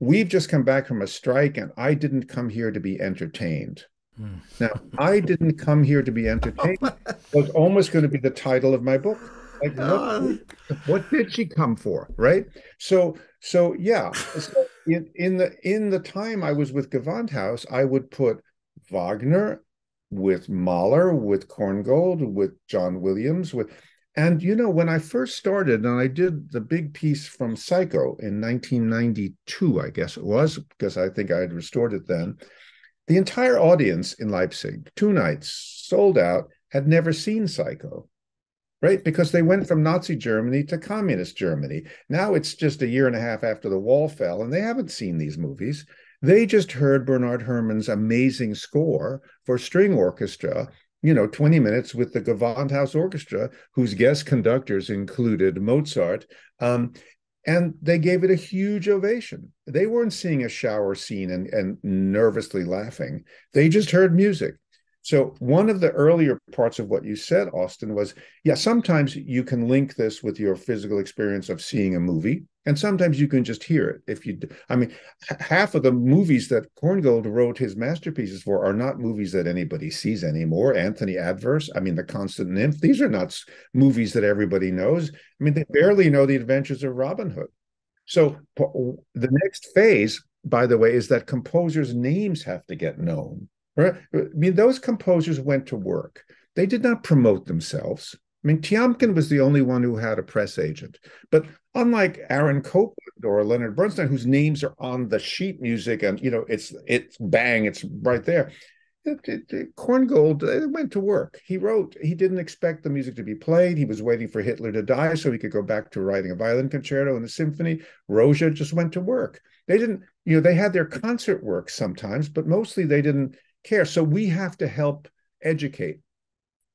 we've just come back from a strike, and I didn't come here to be entertained. Mm. Now, I didn't come here to be entertained. It was almost going to be the title of my book. Like, what, what did she come for, right? So, so yeah. So in, in the in the time I was with Gewandhaus, I would put Wagner with Mahler, with Korngold, with John Williams, with, and you know, when I first started, and I did the big piece from Psycho in nineteen ninety-two, I guess it was, because I think I had restored it then. The entire audience in Leipzig, two nights, sold out, had never seen Psycho, right? Because they went from Nazi Germany to communist Germany. Now it's just a year and a half after the wall fell, and they haven't seen these movies. They just heard Bernard Herrmann's amazing score for string orchestra, you know, twenty minutes with the Gewandhaus Orchestra, whose guest conductors included Mozart. Um, And they gave it a huge ovation. They weren't seeing a shower scene and, and nervously laughing. They just heard music. So one of the earlier parts of what you said, Austin, was, yeah, sometimes you can link this with your physical experience of seeing a movie, and sometimes you can just hear it. If you, I mean, half of the movies that Korngold wrote his masterpieces for are not movies that anybody sees anymore. Anthony Adverse, I mean, The Constant Nymph, these are not movies that everybody knows. I mean, they barely know The Adventures of Robin Hood. So the next phase, by the way, is that composers' names have to get known. I mean, those composers went to work. They did not promote themselves. I mean, Tiomkin was the only one who had a press agent. But unlike Aaron Copland or Leonard Bernstein, whose names are on the sheet music and, you know, it's, it's bang, it's right there. It, it, it, Korngold it went to work. He wrote, he didn't expect the music to be played. He was waiting for Hitler to die so he could go back to writing a violin concerto and a symphony. Roja just went to work. They didn't, you know, they had their concert work sometimes, but mostly they didn't care. So we have to help educate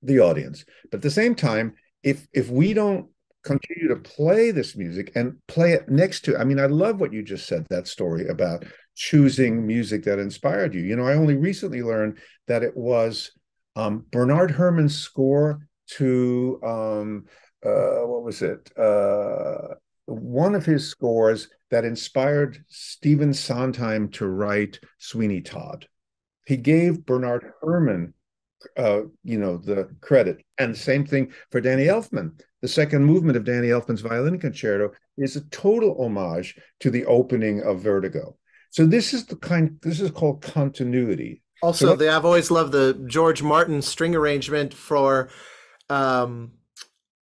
the audience. But at the same time, if if we don't continue to play this music and play it next to, I mean, I love what you just said, that story about choosing music that inspired you. You know, I only recently learned that it was um, Bernard Herrmann's score to, um, uh, what was it? Uh, one of his scores that inspired Stephen Sondheim to write Sweeney Todd. He gave Bernard Herrmann, uh, you know, the credit. And the same thing for Danny Elfman. The second movement of Danny Elfman's violin concerto is a total homage to the opening of Vertigo. So this is the kind, this is called continuity. Also, so the, I've always loved the George Martin string arrangement for um,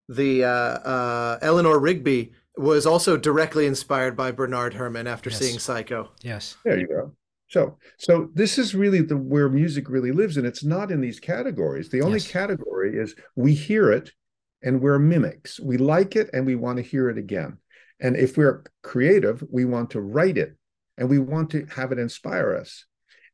the uh, uh, Eleanor Rigby was also directly inspired by Bernard Herrmann after yes. seeing Psycho. Yes. There you go. So, so this is really the where music really lives, and it's not in these categories. The only yes. category is we hear it, and we're mimics. We like it, and we want to hear it again. And if we're creative, we want to write it, and we want to have it inspire us.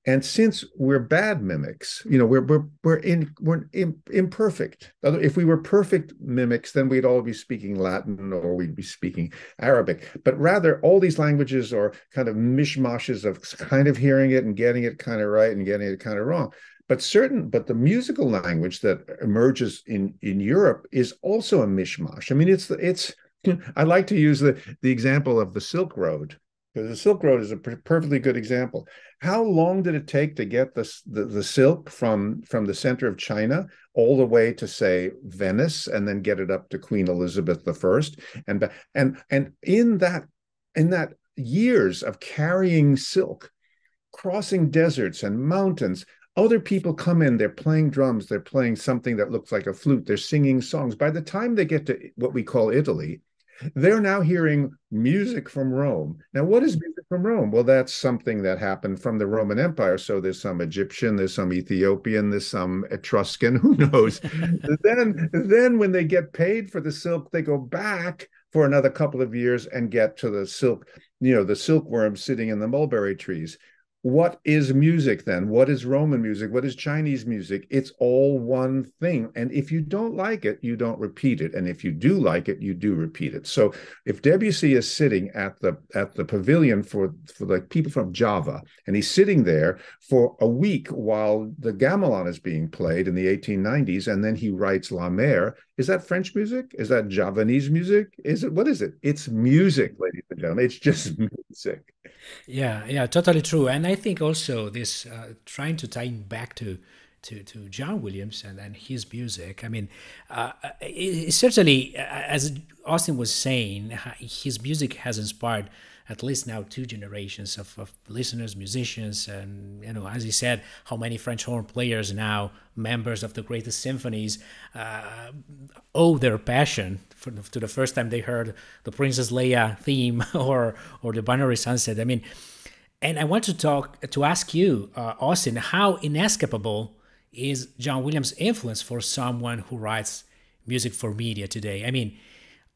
And since we're bad mimics, you know, we're we're we're in we're in, imperfect. If we were perfect mimics, then we'd all be speaking Latin or we'd be speaking Arabic. But rather, all these languages are kind of mishmashes of kind of hearing it and getting it kind of right and getting it kind of wrong. But certain, but the musical language that emerges in in Europe is also a mishmash. I mean, it's it's. I like to use the the example of the Silk Road. Because the Silk Road is a perfectly good example. How long did it take to get the, the, the silk from, from the center of China all the way to, say, Venice, and then get it up to Queen Elizabeth the First? And, and, and in, that, in that years of carrying silk, crossing deserts and mountains, other people come in, they're playing drums, they're playing something that looks like a flute, they're singing songs. By the time they get to what we call Italy, they're now hearing music from Rome. Now, what is music from Rome? Well, that's something that happened from the Roman Empire. So there's some Egyptian, there's some Ethiopian, there's some Etruscan, who knows? then, then when they get paid for the silk, they go back for another couple of years and get to the silk, you know, the silkworm sitting in the mulberry trees. What is music then? What is Roman music? What is Chinese music? It's all one thing. And if you don't like it, you don't repeat it. And if you do like it, you do repeat it. So if Debussy is sitting at the at the pavilion for, for the people from Java, and he's sitting there for a week while the gamelan is being played in the eighteen nineties, and then he writes La Mer, is that French music? Is that Javanese music? Is it, what is it? It's music, ladies and gentlemen. It's just music. Yeah, yeah, totally true. And I think also this uh, trying to tie back to to, to John Williams and, and his music. I mean, uh, it, it certainly, as Austin was saying, his music has inspired at least now two generations of, of listeners, musicians, and, you know, as he said, how many French horn players now, members of the greatest symphonies, uh, owe their passion for, to the first time they heard the Princess Leia theme or, or the Binary Sunset. I mean, and I want to talk to ask you, uh, Austin, how inescapable is John Williams' influence for someone who writes music for media today? I mean,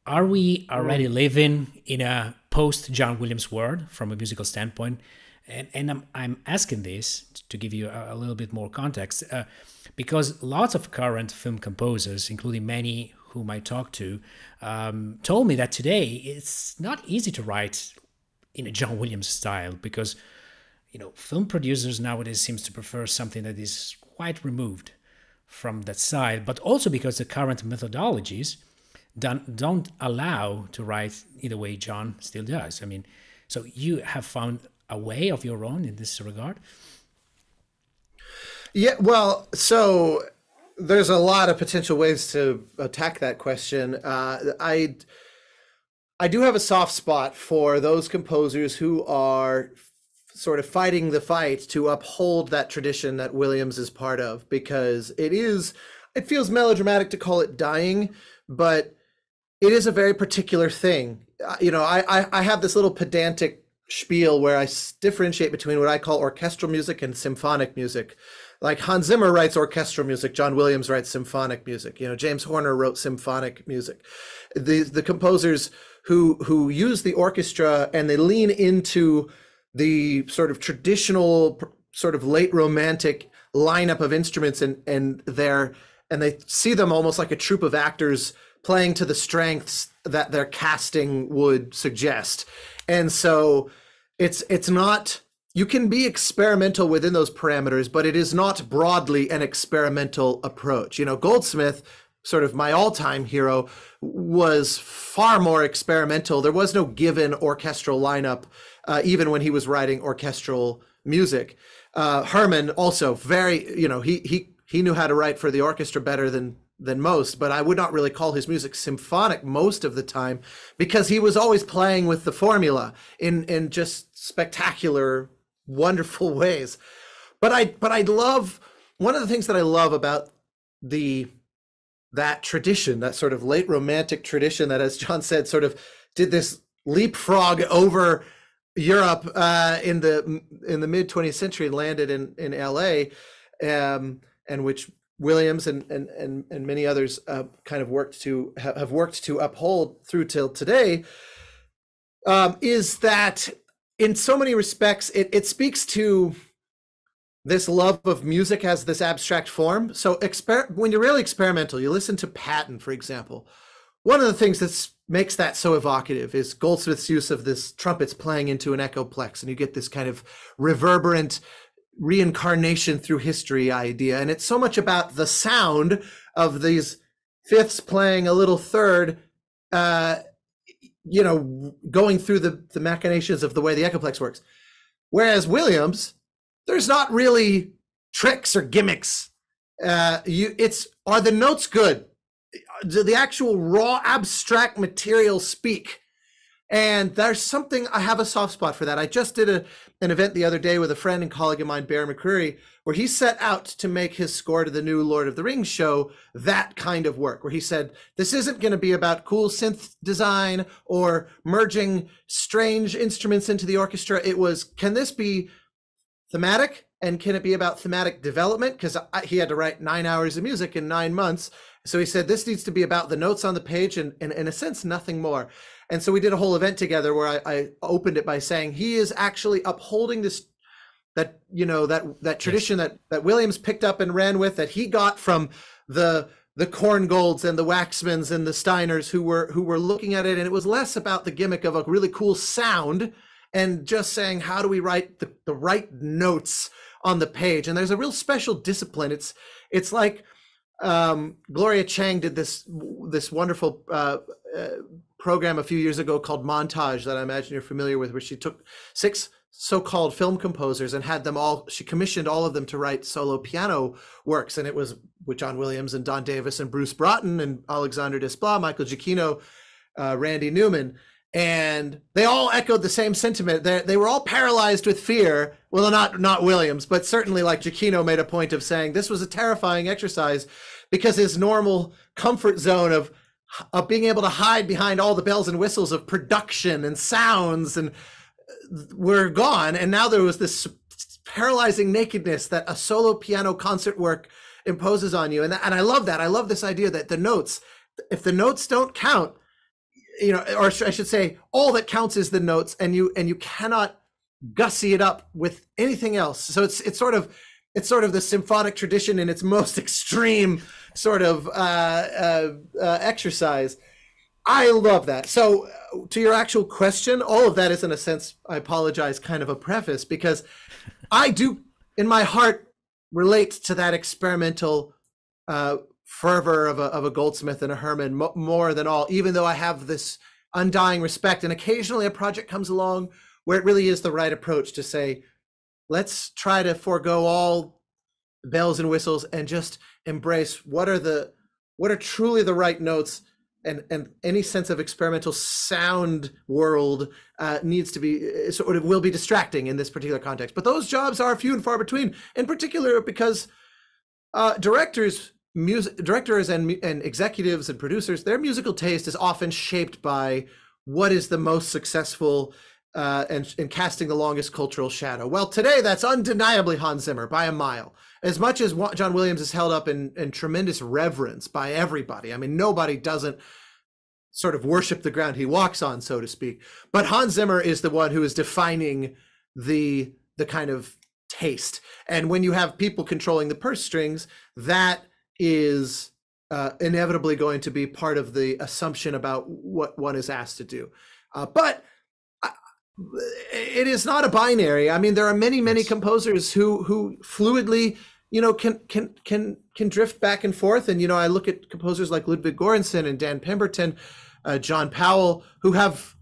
are we already living in a post-John Williams world from a musical standpoint? And, and I'm, I'm asking this to give you a, a little bit more context, uh, because lots of current film composers, including many whom I talked to, um, told me that today it's not easy to write in a John Williams style, because, you know, film producers nowadays seems to prefer something that is quite removed from that side, but also because the current methodologies don't, don't allow to write in the way John still does. I mean, so you have found a way of your own in this regard? Yeah, well, so there's a lot of potential ways to attack that question. Uh, I... I do have a soft spot for those composers who are sort of fighting the fight to uphold that tradition that Williams is part of, because it is, it feels melodramatic to call it dying, but it is a very particular thing. You know, I, I, I have this little pedantic spiel where I differentiate between what I call orchestral music and symphonic music. Like Hans Zimmer writes orchestral music, John Williams writes symphonic music. You know, James Horner wrote symphonic music. The, the composers who who use the orchestra and they lean into the sort of traditional, sort of late romantic lineup of instruments, and and their and they see them almost like a troupe of actors playing to the strengths that their casting would suggest. And so it's it's not, you can be experimental within those parameters, but it is not broadly an experimental approach. You know, Goldsmith, sort of my all-time hero, was far more experimental. There was no given orchestral lineup, uh, even when he was writing orchestral music. Uh, Herrmann also very, you know, he he he knew how to write for the orchestra better than than most, but I would not really call his music symphonic most of the time, because he was always playing with the formula in in just spectacular, wonderful ways. But I but I love, one of the things that I love about the that tradition, that sort of late romantic tradition that, as John said, sort of did this leapfrog over Europe uh, in the in the mid twentieth century, landed in in L A, um, and which Williams and and and, and many others uh, kind of worked to have worked to uphold through till today. Um, is that in so many respects it it speaks to this love of music as this abstract form. So exper when you're really experimental, you listen to Patton, for example. One of the things that makes that so evocative is Goldsmith's use of this trumpets playing into an echoplex, and you get this kind of reverberant reincarnation through history idea. And it's so much about the sound of these fifths playing a little third, uh, you know, going through the, the machinations of the way the echoplex works. Whereas Williams, there's not really tricks or gimmicks. Uh, you, it's, are the notes good? Do the actual raw abstract material speak? And there's something, I have a soft spot for that. I just did a, an event the other day with a friend and colleague of mine, Bear McCreary, where he set out to make his score to the new Lord of the Rings show that kind of work, where he said, this isn't going to be about cool synth design or merging strange instruments into the orchestra. It was, can this be thematic, and can it be about thematic development? Because he had to write nine hours of music in nine months. So he said, this needs to be about the notes on the page and, and in a sense, nothing more. And so we did a whole event together where I, I opened it by saying he is actually upholding this, that, you know, that, that tradition yes. that, that Williams picked up and ran with, that he got from the, the Korngolds and the Waxmans and the Steiners, who were, who were looking at it. And it was less about the gimmick of a really cool sound and just saying, how do we write the, the right notes on the page? And there's a real special discipline. It's it's like um, Gloria Chang did this this wonderful uh, uh, program a few years ago called Montage, that I imagine you're familiar with, where she took six so-called film composers and had them all, she commissioned all of them to write solo piano works. And it was with John Williams and Don Davis and Bruce Broughton and Alexander Desplat, Michael Giacchino, uh, Randy Newman. And they all echoed the same sentiment. They, they were all paralyzed with fear. Well, not, not Williams, but certainly like Giacchino made a point of saying this was a terrifying exercise because his normal comfort zone of, of being able to hide behind all the bells and whistles of production and sounds and were gone. And now there was this paralyzing nakedness that a solo piano concert work imposes on you. And, and I love that. I love this idea that the notes, if the notes don't count, you know, or I should say, all that counts is the notes, and you and you cannot gussy it up with anything else. So it's it's sort of it's sort of the symphonic tradition in its most extreme sort of uh, uh, uh, exercise. I love that. So to your actual question, all of that is, in a sense, I apologize, kind of a preface, because I do, in my heart, relate to that experimental Uh, fervor of a, of a Goldsmith and a Herrmann more than all, even though I have this undying respect. And occasionally a project comes along where it really is the right approach to say, let's try to forego all bells and whistles and just embrace what are the, what are truly the right notes, and, and any sense of experimental sound world uh, needs to be, sort of will be distracting in this particular context. But those jobs are few and far between, in particular because uh, directors, Music, directors and, and executives and producers, their musical taste is often shaped by what is the most successful uh, and, and casting the longest cultural shadow. Well, today that's undeniably Hans Zimmer by a mile. As much as John Williams is held up in, in tremendous reverence by everybody, I mean, nobody doesn't sort of worship the ground he walks on, so to speak. But Hans Zimmer is the one who is defining the, the kind of taste. And when you have people controlling the purse strings, that is uh, inevitably going to be part of the assumption about what one is asked to do. Uh, but I, it is not a binary. I mean, there are many, many composers who who fluidly, you know, can can can can drift back and forth. And, you know, I look at composers like Ludwig Göransson and Dan Pemberton, uh, John Powell, who have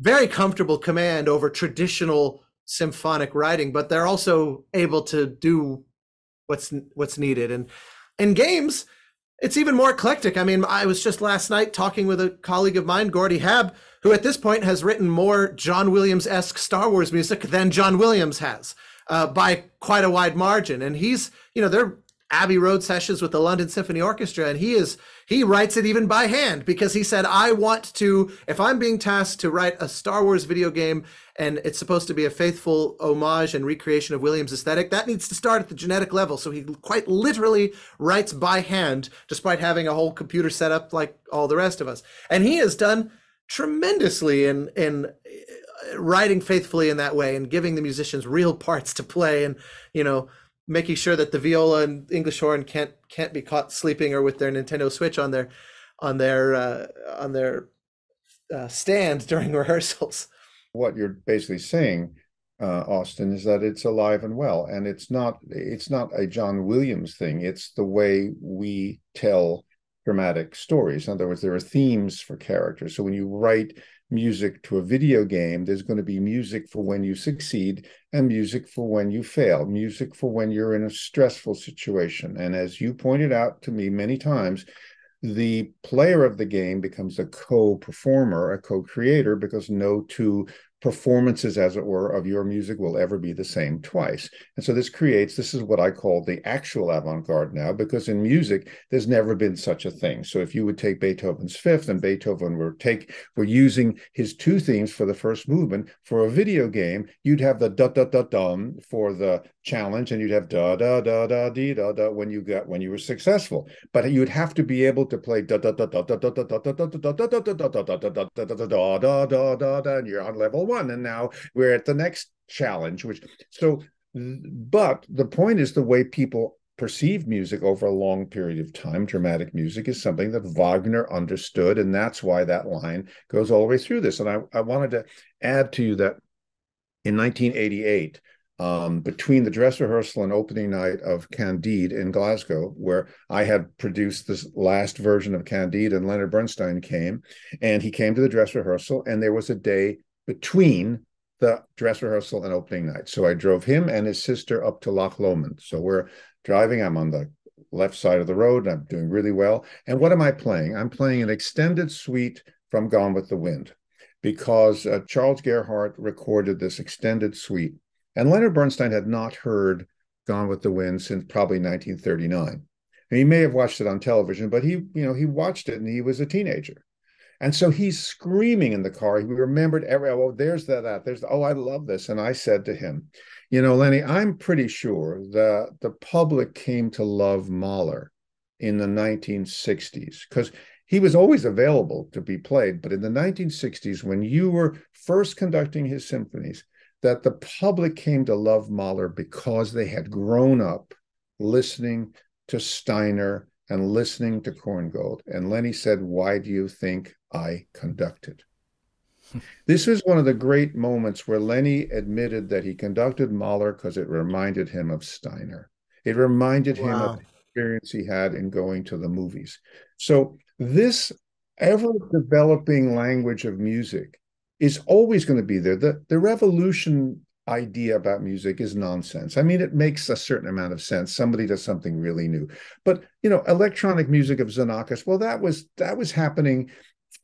very comfortable command over traditional symphonic writing, but they're also able to do what's what's needed. And in games, it's even more eclectic. I mean, I was just last night talking with a colleague of mine, Gordy Hab, who at this point has written more John Williams-esque Star Wars music than John Williams has uh, by quite a wide margin. And he's, you know, they're Abbey Road sessions with the London Symphony Orchestra, and he is he writes it even by hand because he said, I want to, if I'm being tasked to write a Star Wars video game and it's supposed to be a faithful homage and recreation of Williams' aesthetic, that needs to start at the genetic level. So he quite literally writes by hand, despite having a whole computer set up like all the rest of us. And he has done tremendously in in writing faithfully in that way and giving the musicians real parts to play, and, you know, making sure that the viola and English horn can't can't be caught sleeping or with their Nintendo Switch on their on their uh, on their uh, stand during rehearsals. What you're basically saying, uh, Austin, is that it's alive and well, and it's not it's not a John Williams thing. It's the way we tell dramatic stories. In other words, there are themes for characters. So when you write music to a video game, there's going to be music for when you succeed and music for when you fail, music for when you're in a stressful situation. And as you pointed out to me many times, the player of the game becomes a co-performer, a co-creator, because no two performances, as it were, of your music will ever be the same twice. And so this creates, this is what I call the actual avant-garde now, because in music, there's never been such a thing. So if you would take Beethoven's Fifth, and Beethoven were, take, were using his two themes for the first movement for a video game, you'd have the da-da-da-dum for the challenge, and you'd have da-da-da-da-dee-da-da when you got, when you were successful. But you'd have to be able to play da-da-da-da-da-da-da-da-da-da-da-da-da-da-da-da-da-da-da-da-da-da-da-da-da-da-da-da, and you're on level one. And now we're at the next challenge, which so but the point is the way people perceive music over a long period of time. Dramatic music is something that Wagner understood, and that's why that line goes all the way through this. And I, I wanted to add to you that in nineteen eighty-eight, um, between the dress rehearsal and opening night of Candide in Glasgow, where I had produced this last version of Candide, and Leonard Bernstein came, and he came to the dress rehearsal, and there was a day between the dress rehearsal and opening night. So I drove him and his sister up to Loch Lomond. So we're driving. I'm on the left side of the road. And I'm doing really well. And what am I playing? I'm playing an extended suite from Gone with the Wind, because uh, Charles Gerhardt recorded this extended suite. And Leonard Bernstein had not heard Gone with the Wind since probably nineteen thirty-nine. And he may have watched it on television, but he, you know, he watched it and he was a teenager. And so he's screaming in the car. He remembered every, oh, there's that, that, there's, the, oh, I love this. And I said to him, you know, Lenny, I'm pretty sure that the public came to love Mahler in the nineteen sixties, because he was always available to be played. But in the nineteen sixties, when you were first conducting his symphonies, that the public came to love Mahler because they had grown up listening to Steiner and listening to Korngold. And Lenny said, why do you think I conducted? This is one of the great moments where Lenny admitted that he conducted Mahler because it reminded him of Steiner. It reminded wow. him of the experience he had in going to the movies. So this ever-developing language of music is always going to be there. The, the revolution idea about music is nonsense. I mean, it makes a certain amount of sense. Somebody does something really new. But, you know, electronic music of Xenakis, well, that was that was happening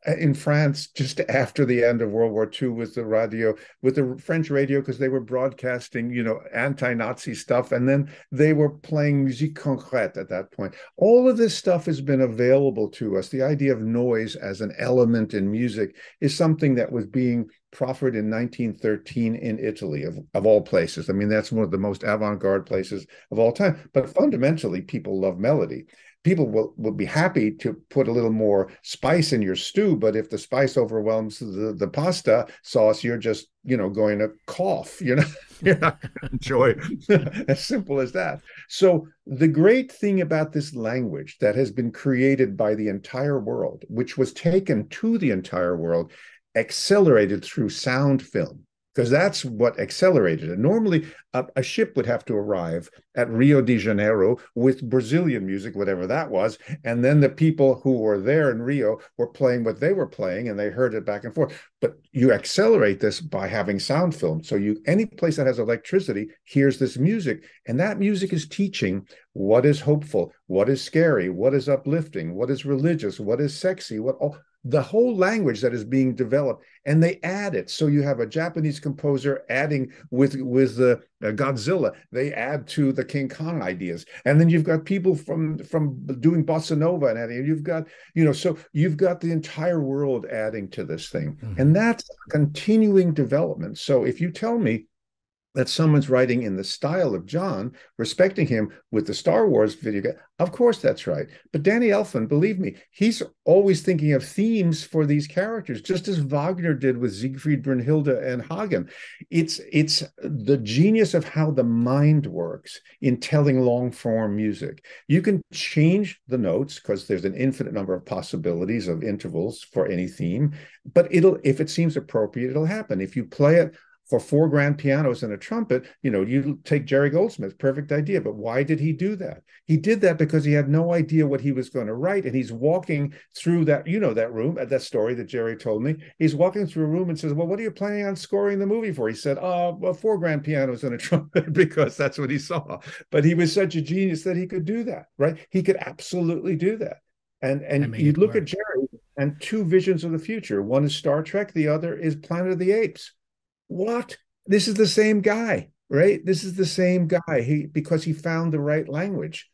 in France just after the end of World War Two with the radio, with the French radio, because they were broadcasting, you know, anti-Nazi stuff. And then they were playing musique concrète at that point. All of this stuff has been available to us. The idea of noise as an element in music is something that was being proffered in nineteen thirteen in Italy, of, of all places. I mean, that's one of the most avant-garde places of all time. But fundamentally, people love melody. People will, will be happy to put a little more spice in your stew, but if the spice overwhelms the, the pasta sauce, you're just, you know, going to cough. You're not, you're not going to enjoy it. As simple as that. So the great thing about this language that has been created by the entire world, which was taken to the entire world, accelerated through sound film, because that's what accelerated it. Normally, a, a ship would have to arrive at Rio de Janeiro with Brazilian music, whatever that was, and then the people who were there in Rio were playing what they were playing, and they heard it back and forth. But you accelerate this by having sound film. So you, any place that has electricity hears this music, and that music is teaching what is hopeful, what is scary, what is uplifting, what is religious, what is sexy, what all... the whole language that is being developed, and they add it. So you have a Japanese composer adding with with the Godzilla, they add to the King Kong ideas, and then you've got people from from doing bossa nova, and adding. You've got, you know, so you've got the entire world adding to this thing, mm-hmm. and that's continuing development. So if you tell me that someone's writing in the style of John, respecting him with the Star Wars video game, of course that's right. But Danny Elfman, believe me, he's always thinking of themes for these characters, just as Wagner did with Siegfried, Brünnhilde, and Hagen. It's, it's the genius of how the mind works in telling long-form music. You can change the notes because there's an infinite number of possibilities of intervals for any theme, but it'll, if it seems appropriate, it'll happen. If you play it for four grand pianos and a trumpet, you know, you take Jerry Goldsmith, perfect idea. But why did he do that? He did that because he had no idea what he was going to write. And he's walking through that, you know, that room, that story that Jerry told me. He's walking through a room and says, well, what are you planning on scoring the movie for? He said, oh, well, four grand pianos and a trumpet, because that's what he saw. But he was such a genius that he could do that, right? He could absolutely do that. And, and you look at Jerry and two visions of the future. One is Star Trek. The other is Planet of the Apes. What? This is the same guy, right? This is the same guy. He, because he found the right language.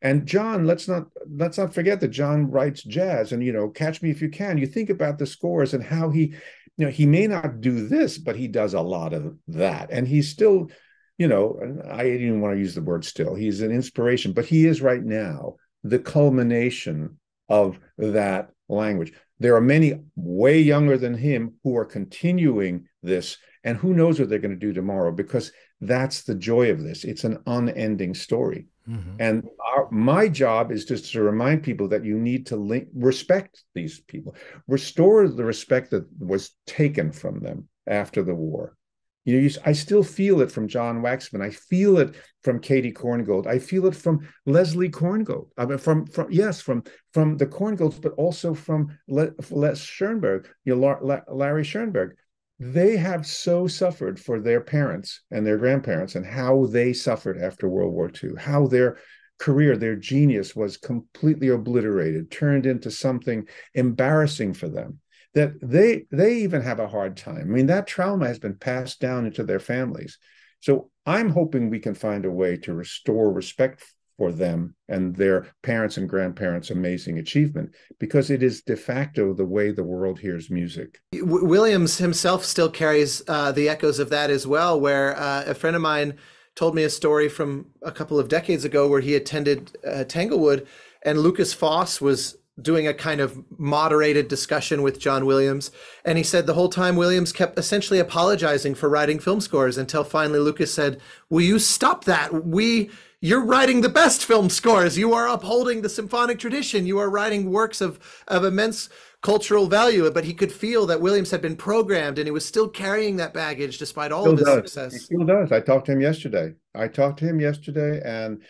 And John, let's not let's not forget that John writes jazz and, you know, Catch Me If You Can. You think about the scores and how he, you know, he may not do this, but he does a lot of that. And he's still, you know, I didn't even want to use the word still. He's an inspiration, but he is right now the culmination of that language. There are many way younger than him who are continuing this. And who knows what they're going to do tomorrow, because that's the joy of this. It's an unending story. Mm-hmm. And our, my job is just to remind people that you need to link, respect these people, restore the respect that was taken from them after the war. You know, you, I still feel it from John Waxman. I feel it from Katie Korngold. I feel it from Leslie Korngold. I mean, from from yes, from from the Korngolds, but also from Les Le Schoenberg, you know, La, La, Larry Schoenberg. they have so suffered for their parents and their grandparents and how they suffered after World War Two, how their career, their genius was completely obliterated, turned into something embarrassing for them, that they they even have a hard time. I mean, that trauma has been passed down into their families. So I'm hoping we can find a way to restore respect for them and their parents' and grandparents' amazing achievement, because it is de facto the way the world hears music. Williams himself still carries uh, the echoes of that as well, where uh, a friend of mine told me a story from a couple of decades ago where he attended uh, Tanglewood, and Lucas Foss was doing a kind of moderated discussion with John Williams. And he said the whole time Williams kept essentially apologizing for writing film scores until finally Lucas said, "Will you stop that? We... You're writing the best film scores. You are upholding the symphonic tradition. You are writing works of, of immense cultural value." But he could feel that Williams had been programmed, and he was still carrying that baggage despite all of his success. He still does. I talked to him yesterday. I talked to him yesterday, and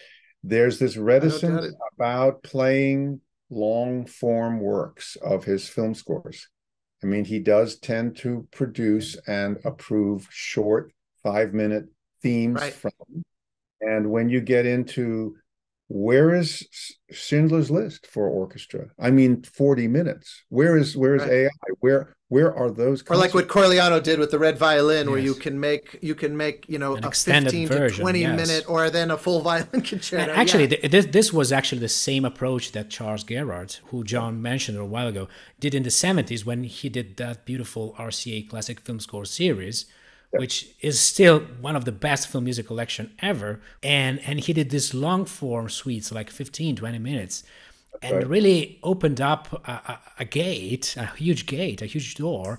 there's this reticence about playing long-form works of his film scores. I mean, he does tend to produce and approve short five-minute themes right. from And when you get into, where is Schindler's List for orchestra? I mean, forty minutes. Where is where is right. A I? Where where are those? Concerts? Or like what Corleone did with the Red Violin, yes. where you can make you can make you know an a fifteen version, to twenty yes. minute, or then a full violin concerto. And actually, yeah. this this was actually the same approach that Charles Gerhardt, who John mentioned a while ago, did in the seventies when he did that beautiful R C A classic film score series, which is still one of the best film music collection ever. And and he did this long form suites, like fifteen, twenty minutes, That's and right. really opened up a, a, a gate, a huge gate, a huge door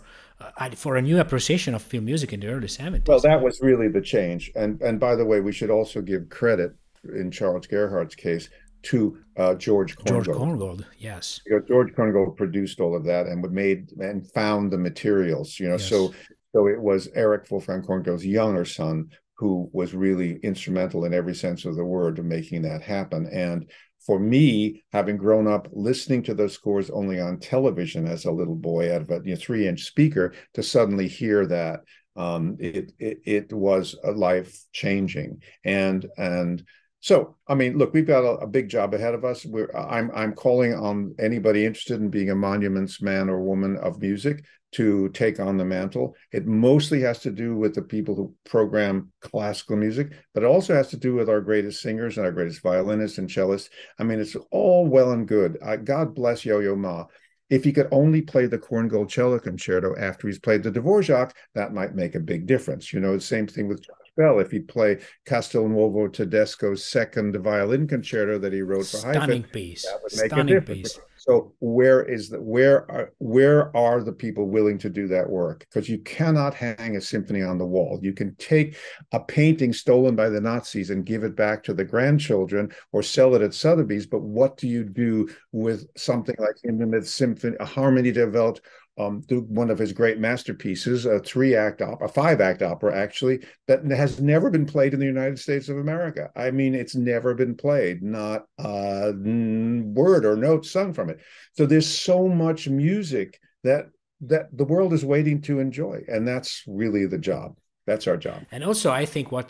uh, for a new appreciation of film music in the early seventies. Well, that was really the change. And, and by the way, we should also give credit, in Charles Gerhardt's case, to uh, George Korngold. George Korngold, yes. Because George Korngold produced all of that and made and found the materials, you know, yes. so... So it was Erich Wolfgang Korngold's younger son who was really instrumental in every sense of the word to making that happen. And for me, having grown up listening to those scores only on television as a little boy out of a you know, three-inch speaker, to suddenly hear that, um, it, it it was life-changing. And and so, I mean, look, we've got a, a big job ahead of us. We're, I'm I'm calling on anybody interested in being a monuments man or woman of music to take on the mantle. It mostly has to do with the people who program classical music, but it also has to do with our greatest singers and our greatest violinists and cellists. I mean, it's all well and good. Uh, God bless Yo-Yo Ma. If he could only play the Korngold cello concerto after he's played the Dvorak, that might make a big difference. You know, the same thing with Josh Bell. If he'd play Castelnuovo Tedesco's second violin concerto that he wrote for Haydn, stunning piece, that would make stunning a difference. Piece. So where is the where are where are the people willing to do that work? Because you cannot hang a symphony on the wall. You can take a painting stolen by the Nazis and give it back to the grandchildren or sell it at Sotheby's, but what do you do with something like Hindemith's symphony, a harmony developed um, through one of his great masterpieces, a three-act opera, a five-act opera actually, that has never been played in the United States of America. I mean, it's never been played, not a word or note sung from it. So there's so much music that that the world is waiting to enjoy, and that's really the job. That's our job. And also, I think what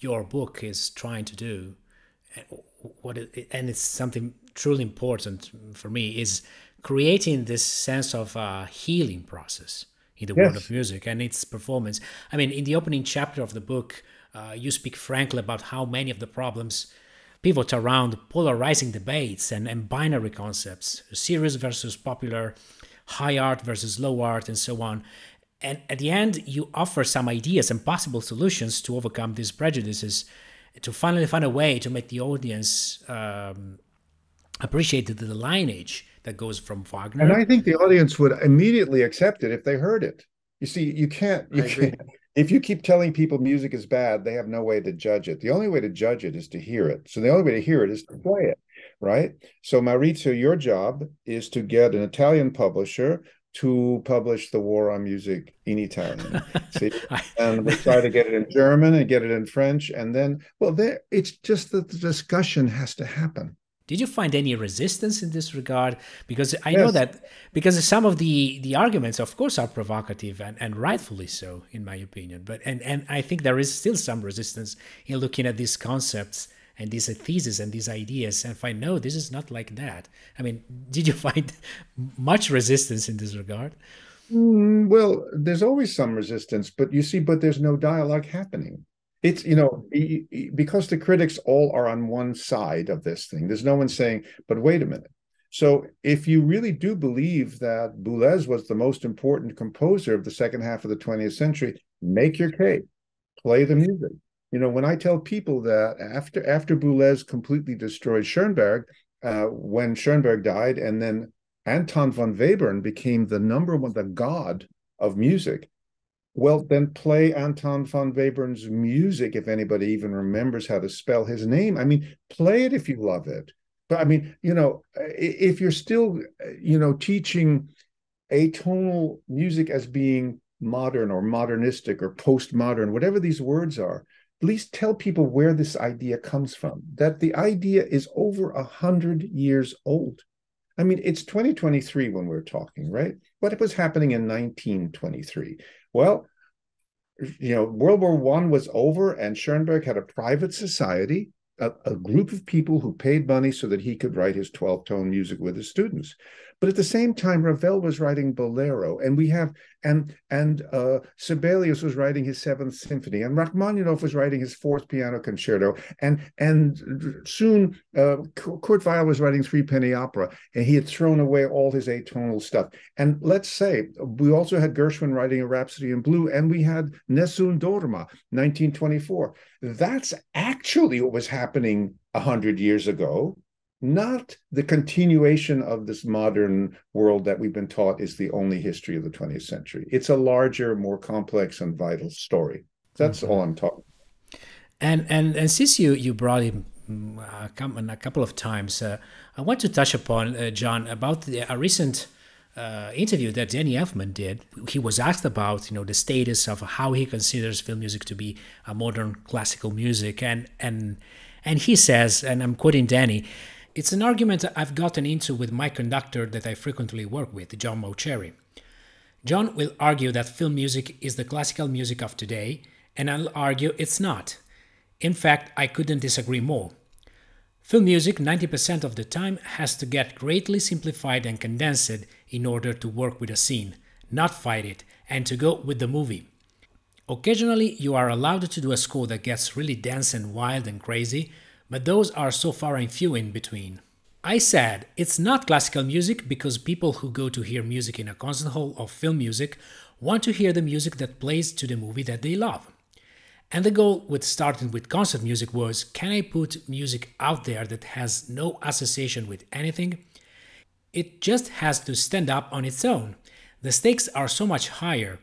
your book is trying to do, what it, and it's something truly important for me, is creating this sense of uh, healing process in the yes. world of music and its performance. I mean, in the opening chapter of the book, uh, you speak frankly about how many of the problems pivot around polarizing debates and, and binary concepts, serious versus popular, high art versus low art, and so on. And at the end, you offer some ideas and possible solutions to overcome these prejudices, to finally find a way to make the audience um, appreciate the, the lineage that goes from Wagner. And I think the audience would immediately accept it if they heard it. You see, you can't... You can't. If you keep telling people music is bad, they have no way to judge it. The only way to judge it is to hear it. So the only way to hear it is to play it, right? So Maurizio, your job is to get an Italian publisher to publish The War on Music in Italian. See? And we try to get it in German and get it in French. And then, well, there, it's just that the discussion has to happen. Did you find any resistance in this regard? Because I yes. know that, because some of the, the arguments, of course, are provocative and, and rightfully so, in my opinion. But and, and I think there is still some resistance in looking at these concepts and these theses and these ideas and find, no, this is not like that. I mean, did you find much resistance in this regard? Mm, well, there's always some resistance, but you see, but there's no dialogue happening. It's, you know, because the critics all are on one side of this thing. There's no one saying, but wait a minute. So if you really do believe that Boulez was the most important composer of the second half of the twentieth century, make your case, play the music. You know, when I tell people that after, after Boulez completely destroyed Schoenberg, uh, when Schoenberg died, and then Anton von Webern became the number one, the god of music, well, then play Anton von Webern's music, if anybody even remembers how to spell his name. I mean, play it if you love it. But I mean, you know, if you're still, you know, teaching atonal music as being modern or modernistic or postmodern, whatever these words are, at least tell people where this idea comes from, that the idea is over one hundred years old. I mean, it's twenty twenty-three when we're talking, right? What was happening in nineteen twenty-three? Well, you know, World War One was over, and Schoenberg had a private society, a, a group of people who paid money so that he could write his twelve-tone music with his students. But at the same time, Ravel was writing Bolero, and we have, and and uh, Sibelius was writing his Seventh Symphony, and Rachmaninoff was writing his Fourth Piano Concerto, and and soon uh, Kurt Weill was writing Three Penny Opera, and he had thrown away all his atonal stuff. And let's say we also had Gershwin writing a Rhapsody in Blue, and we had Nessun Dorma, nineteen twenty-four. That's actually what was happening a hundred years ago. Not the continuation of this modern world that we've been taught is the only history of the twentieth century. It's a larger, more complex and vital story. That's mm-hmm. all I'm talking about. And, and, and since you, you brought him uh, a couple of times, uh, I want to touch upon, uh, John, about the, a recent uh, interview that Danny Elfman did. He was asked about, you know, the status of how he considers film music to be a modern classical music. And, and, and he says, and I'm quoting Danny, "It's an argument I've gotten into with my conductor that I frequently work with, John Mauceri. John will argue that film music is the classical music of today, and I'll argue it's not. In fact, I couldn't disagree more. Film music, ninety percent of the time, has to get greatly simplified and condensed in order to work with a scene, not fight it, and to go with the movie. Occasionally, you are allowed to do a score that gets really dense and wild and crazy, but those are so far and few in between. I said, it's not classical music because people who go to hear music in a concert hall or film music want to hear the music that plays to the movie that they love. And the goal with starting with concert music was, can I put music out there that has no association with anything? It just has to stand up on its own. The stakes are so much higher.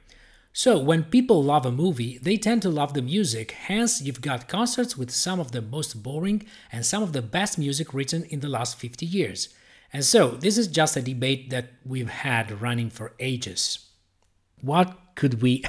So when people love a movie, they tend to love the music, hence you've got concerts with some of the most boring and some of the best music written in the last fifty years. And so this is just a debate that we've had running for ages." What could we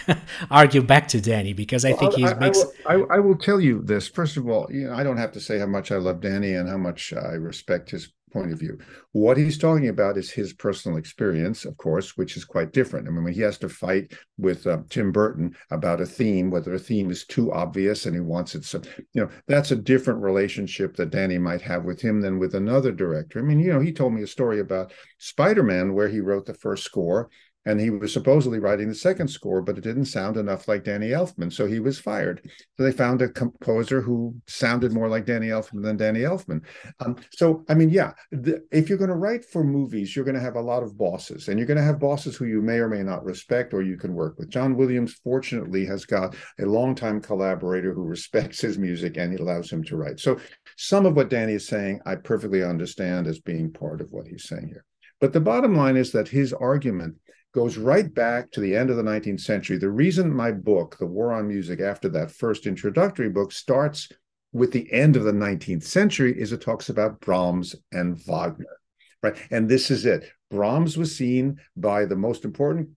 argue back to Danny? Because I think well, he I, makes... I will, I, I will tell you this. First of all, you know, I don't have to say how much I love Danny and how much I respect his point of view. What he's talking about is his personal experience, of course, which is quite different. I mean, when he has to fight with uh, Tim Burton about a theme, whether a theme is too obvious and he wants it. So, you know, that's a different relationship that Danny might have with him than with another director. I mean, you know, he told me a story about Spider-Man where he wrote the first score and he was supposedly writing the second score, but it didn't sound enough like Danny Elfman, so he was fired. So they found a composer who sounded more like Danny Elfman than Danny Elfman. Um, so, I mean, yeah, the, if you're going to write for movies, you're going to have a lot of bosses, and you're going to have bosses who you may or may not respect or you can work with. John Williams, fortunately, has got a longtime collaborator who respects his music and he allows him to write. So some of what Danny is saying, I perfectly understand as being part of what he's saying here. But the bottom line is that his argument goes right back to the end of the nineteenth century. The reason my book, The War on Music, after that first introductory book, starts with the end of the nineteenth century is it talks about Brahms and Wagner, right? And this is it. Brahms was seen by the most important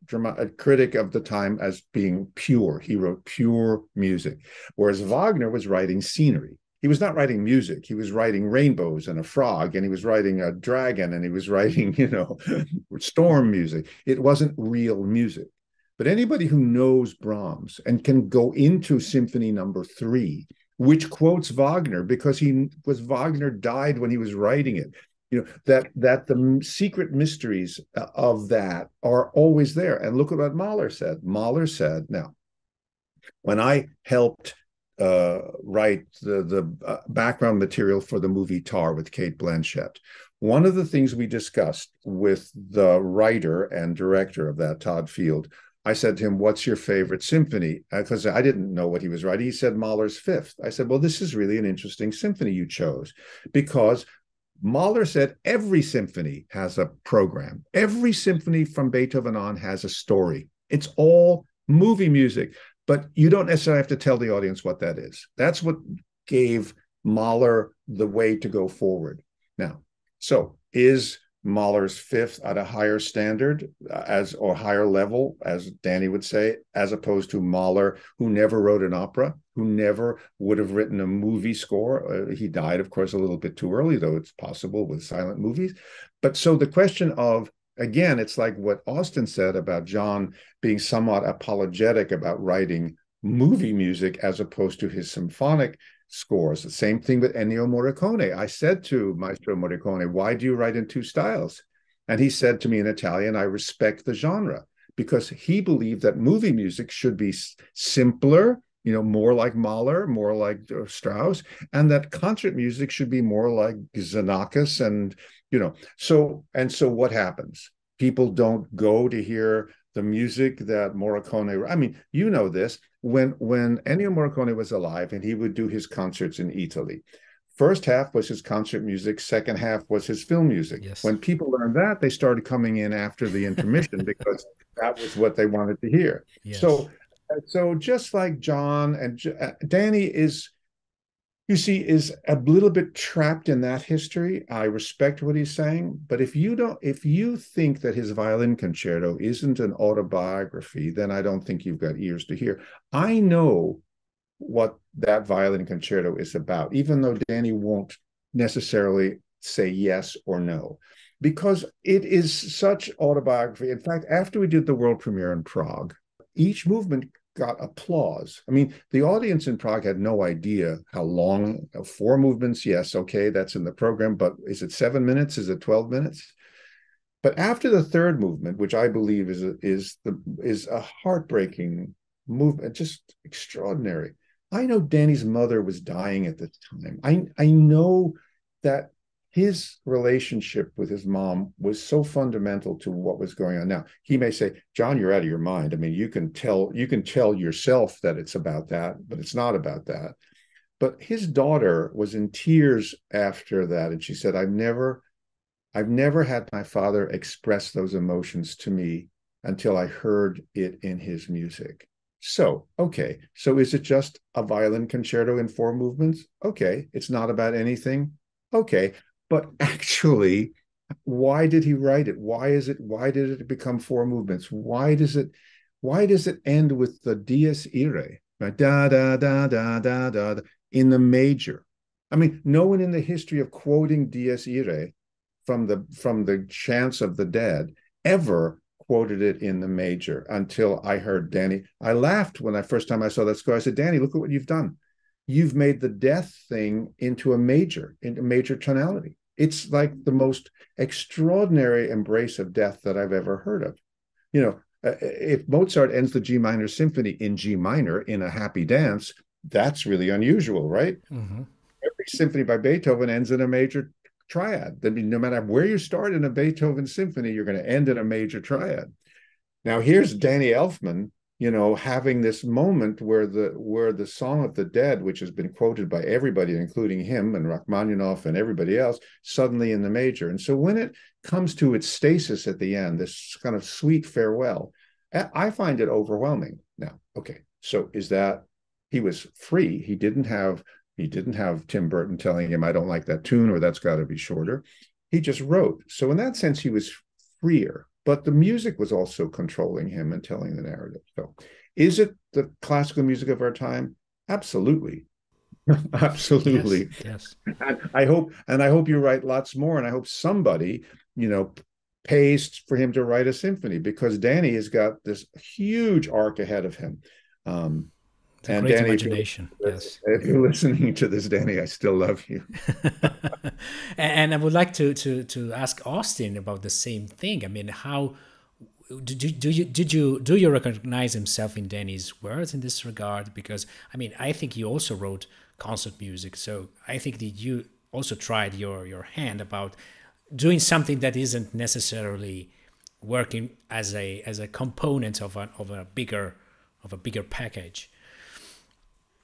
critic of the time as being pure. He wrote pure music, whereas Wagner was writing scenery. he was not writing music. He was writing rainbows and a frog, and he was writing a dragon, and he was writing, you know, storm music. It wasn't real music. But anybody who knows Brahms and can go into Symphony Number Three, which quotes Wagner because he was Wagner died when he was writing it, you know, that that the secret mysteries of that are always there. And look at what Mahler said. Mahler said, now, when I helped uh, write the, the uh, background material for the movie Tar with Cate Blanchett, one of the things we discussed with the writer and director of that, Todd Field, I said to him, what's your favorite symphony? Because I didn't know what he was writing. He said Mahler's Fifth. I said, well, this is really an interesting symphony you chose, because Mahler said every symphony has a program. Every symphony from Beethoven on has a story. It's all movie music, but you don't necessarily have to tell the audience what that is. That's what gave Mahler the way to go forward. Now, so is Mahler's Fifth at a higher standard, as or higher level, as Danny would say, as opposed to Mahler, who never wrote an opera, who never would have written a movie score. Uh, he died, of course, a little bit too early, though it's possible with silent movies. But so the question of, again, it's like what Austin said about John being somewhat apologetic about writing movie music as opposed to his symphonic scores. The same thing with Ennio Morricone. I said to Maestro Morricone, why do you write in two styles? And he said to me in Italian, I respect the genre, because he believed that movie music should be simpler, you know, more like Mahler, more like Strauss, and that concert music should be more like Xenakis. And, you know, so, and so what happens? People don't go to hear the music that Morricone, I mean, you know this, when, when Ennio Morricone was alive and he would do his concerts in Italy, first half was his concert music, second half was his film music. Yes. When people learned that, they started coming in after the intermission because that was what they wanted to hear. Yes. So, so just like John and Danny is, you see, is a little bit trapped in that history. I respect what he's saying, but if you don't, if you think that his violin concerto isn't an autobiography, then I don't think you've got ears to hear. I know what that violin concerto is about, even though Danny won't necessarily say yes or no, because it is such autobiography. In fact, after we did the world premiere in Prague, each movement got applause. I mean, the audience in Prague had no idea how long, four movements, yes, okay, that's in the program, but is it seven minutes? Is it twelve minutes? But after the third movement, which I believe is a, is the, is a heartbreaking movement, just extraordinary. I know Danny's mother was dying at the time. I, I know that his relationship with his mom was so fundamental to what was going on. Now, he may say, John, you're out of your mind. I mean, you can tell you can tell yourself that it's about that, but it's not about that. But his daughter was in tears after that. And she said, I've never, I've never had my father express those emotions to me until I heard it in his music. So, okay, so is it just a violin concerto in four movements? Okay, it's not about anything. Okay. But actually, why did he write it? Why is it? Why did it become four movements? Why does it? Why does it end with the dies irae, right? Da da da da da da in the major. I mean, no one in the history of quoting dies irae from the from the chants of the dead ever quoted it in the major until I heard Danny. I laughed when I first time I saw that score. I said, Danny, look at what you've done. You've made the death thing into a major, into major tonality. It's like the most extraordinary embrace of death that I've ever heard of. You know, if Mozart ends the G minor symphony in G minor in a happy dance, that's really unusual, right? Mm-hmm. Every symphony by Beethoven ends in a major triad. I mean, no matter where you start in a Beethoven symphony, you're going to end in a major triad. Now, here's Danny Elfman, you know, having this moment where the where the Song of the Dead, which has been quoted by everybody, including him and Rachmaninoff and everybody else, suddenly in the major. And so when it comes to its stasis at the end, this kind of sweet farewell, I find it overwhelming. Now, okay, so is that he was free? He didn't have he didn't have Tim Burton telling him, I don't like that tune, or that's got to be shorter. He just wrote. So in that sense, he was freer. But the music was also controlling him and telling the narrative. So is it the classical music of our time? Absolutely. Absolutely. Yes. Yes. And I hope, and I hope you write lots more, and I hope somebody, you know, pays for him to write a symphony, because Danny has got this huge arc ahead of him. Um, it's a and great Danny, imagination. If yes. If you're listening to this, Danny, I still love you. And I would like to to to ask Austin about the same thing. I mean, how did you do you did you do you recognize himself in Danny's words in this regard? Because I mean, I think you also wrote concert music, so I think that you also tried your your hand about doing something that isn't necessarily working as a as a component of an of a bigger of a bigger package.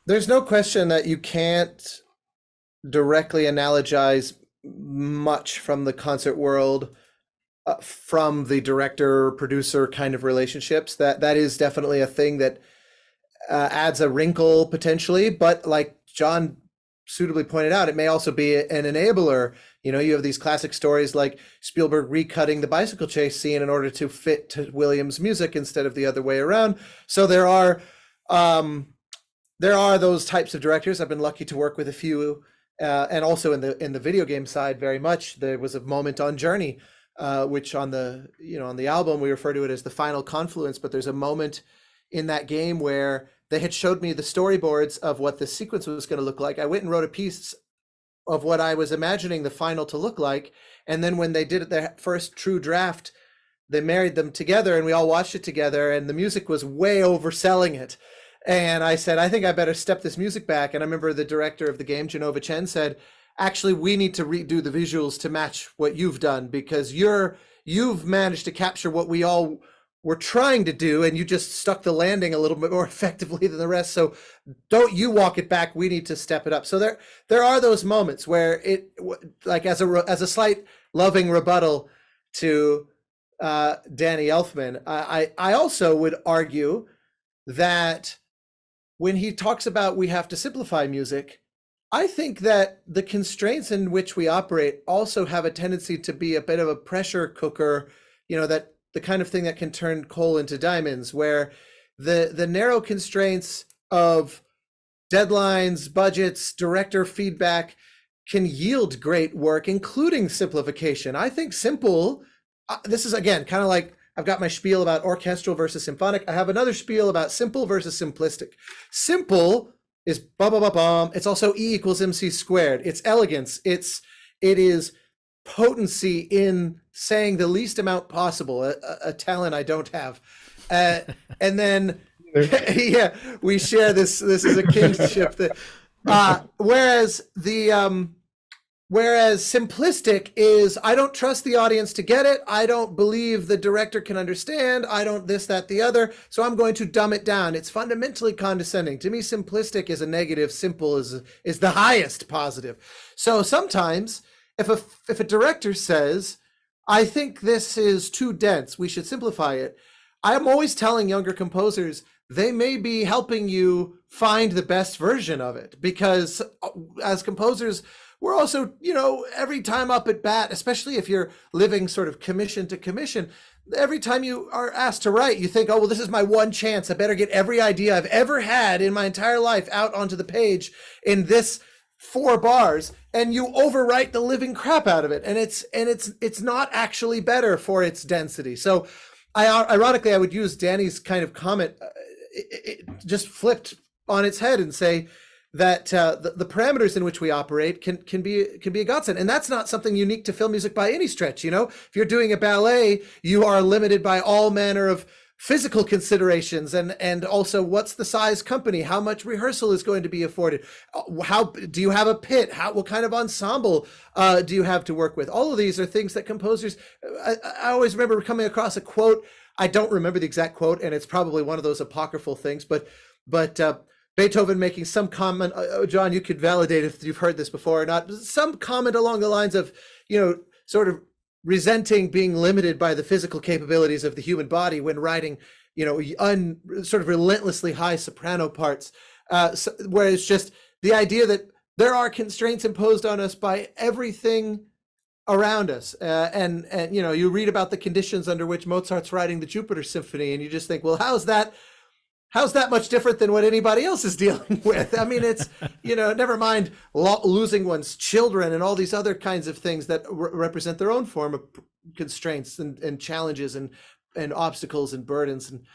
There's no question that you can't directly analogize much from the concert world uh, from the director producer kind of relationships. That that is definitely a thing that uh, adds a wrinkle potentially, but like John suitably pointed out, it may also be an enabler. You know, you have these classic stories like Spielberg recutting the bicycle chase scene in order to fit to Williams' music instead of the other way around. So there are um There are those types of directors. I've been lucky to work with a few, uh, and also in the in the video game side very much. There was a moment on Journey, uh, which on the you know on the album we refer to it as the final confluence. But there's a moment in that game where they had showed me the storyboards of what the sequence was going to look like. I went and wrote a piece of what I was imagining the final to look like, and then when they did their first true draft, they married them together, and we all watched it together. And the music was way overselling it. And I said, I think I better step this music back. And I remember the director of the game, Genova Chen, said, actually, we need to redo the visuals to match what you've done, because you're, you've managed to capture what we all were trying to do, and you just stuck the landing a little bit more effectively than the rest. So don't you walk it back. We need to step it up. So there, there are those moments where it, like as a, as a slight loving rebuttal to uh, Danny Elfman, I, I also would argue that when he talks about we have to simplify music, I think that the constraints in which we operate also have a tendency to be a bit of a pressure cooker, you know, that the kind of thing that can turn coal into diamonds, where the, the narrow constraints of deadlines, budgets, director feedback can yield great work, including simplification. I think simple, uh, this is again, kind of like, I've got my spiel about orchestral versus symphonic. I have another spiel about simple versus simplistic. Simple is bum, bum, bum, bum. It's also E equals M C squared. It's elegance. It's, it is potency in saying the least amount possible, a, a, a talent I don't have. Uh, and then, yeah, we share this. This is a kingship. That, uh, whereas the... Um, Whereas simplistic is, I don't trust the audience to get it. I don't believe the director can understand. I don't this, that, the other. So I'm going to dumb it down. It's fundamentally condescending. To me, simplistic is a negative. Simple is, is the highest positive. So sometimes if a, if a director says, I think this is too dense, we should simplify it. I'm always telling younger composers, they may be helping you find the best version of it. Because as composers, we're also, you know, every time up at bat, especially if you're living sort of commission to commission, every time you are asked to write, you think, oh, well, this is my one chance. I better get every idea I've ever had in my entire life out onto the page in this four bars, and you overwrite the living crap out of it. And it's and it's it's not actually better for its density. So I, ironically, I would use Danny's kind of comment, uh, it, it just flipped on its head, and say that uh, the, the parameters in which we operate can can be can be a godsend. And that's not something unique to film music by any stretch. You know, if you're doing a ballet, you are limited by all manner of physical considerations, and and also what's the size company, how much rehearsal is going to be afforded, how do you have a pit, how what kind of ensemble uh, do you have to work with. All of these are things that composers, I, I always remember coming across a quote, I don't remember the exact quote, and it's probably one of those apocryphal things, but but uh, Beethoven making some comment, oh, John, you could validate if you've heard this before or not, some comment along the lines of, you know, sort of resenting being limited by the physical capabilities of the human body when writing, you know, un, sort of relentlessly high soprano parts, uh, so, where it's just the idea that there are constraints imposed on us by everything around us. Uh, and, and, you know, you read about the conditions under which Mozart's writing the Jupiter Symphony, and you just think, well, how's that how's that much different than what anybody else is dealing with? I mean, it's, you know, never mind lo losing one's children and all these other kinds of things that re represent their own form of constraints and, and challenges and, and obstacles and burdens. And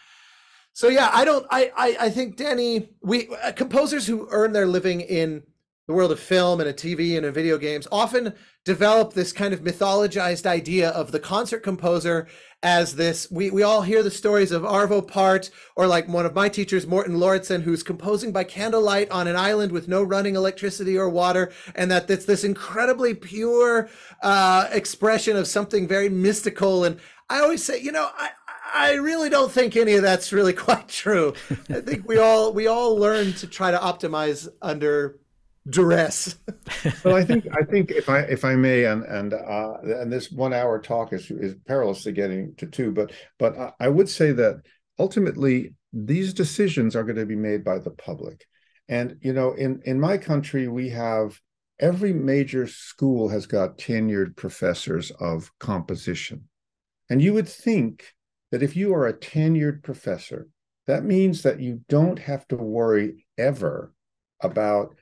so, yeah, I don't, I, I, I think, Danny, we uh, composers who earn their living in the world of film and a T V and a video games often develop this kind of mythologized idea of the concert composer as this, we, we all hear the stories of Arvo Pärt, or like one of my teachers, Morten Lauridsen, who's composing by candlelight on an island with no running electricity or water, and that it's this incredibly pure uh, expression of something very mystical. And I always say, you know, I, I really don't think any of that's really quite true. I think we all, we all learn to try to optimize under duress. Well, I think I think if I if I may, and and uh, and this one hour talk is is perilous to getting to two, but but I, I would say that ultimately these decisions are going to be made by the public, and you know, in in my country we have every major school has got tenured professors of composition, and you would think that if you are a tenured professor, that means that you don't have to worry ever about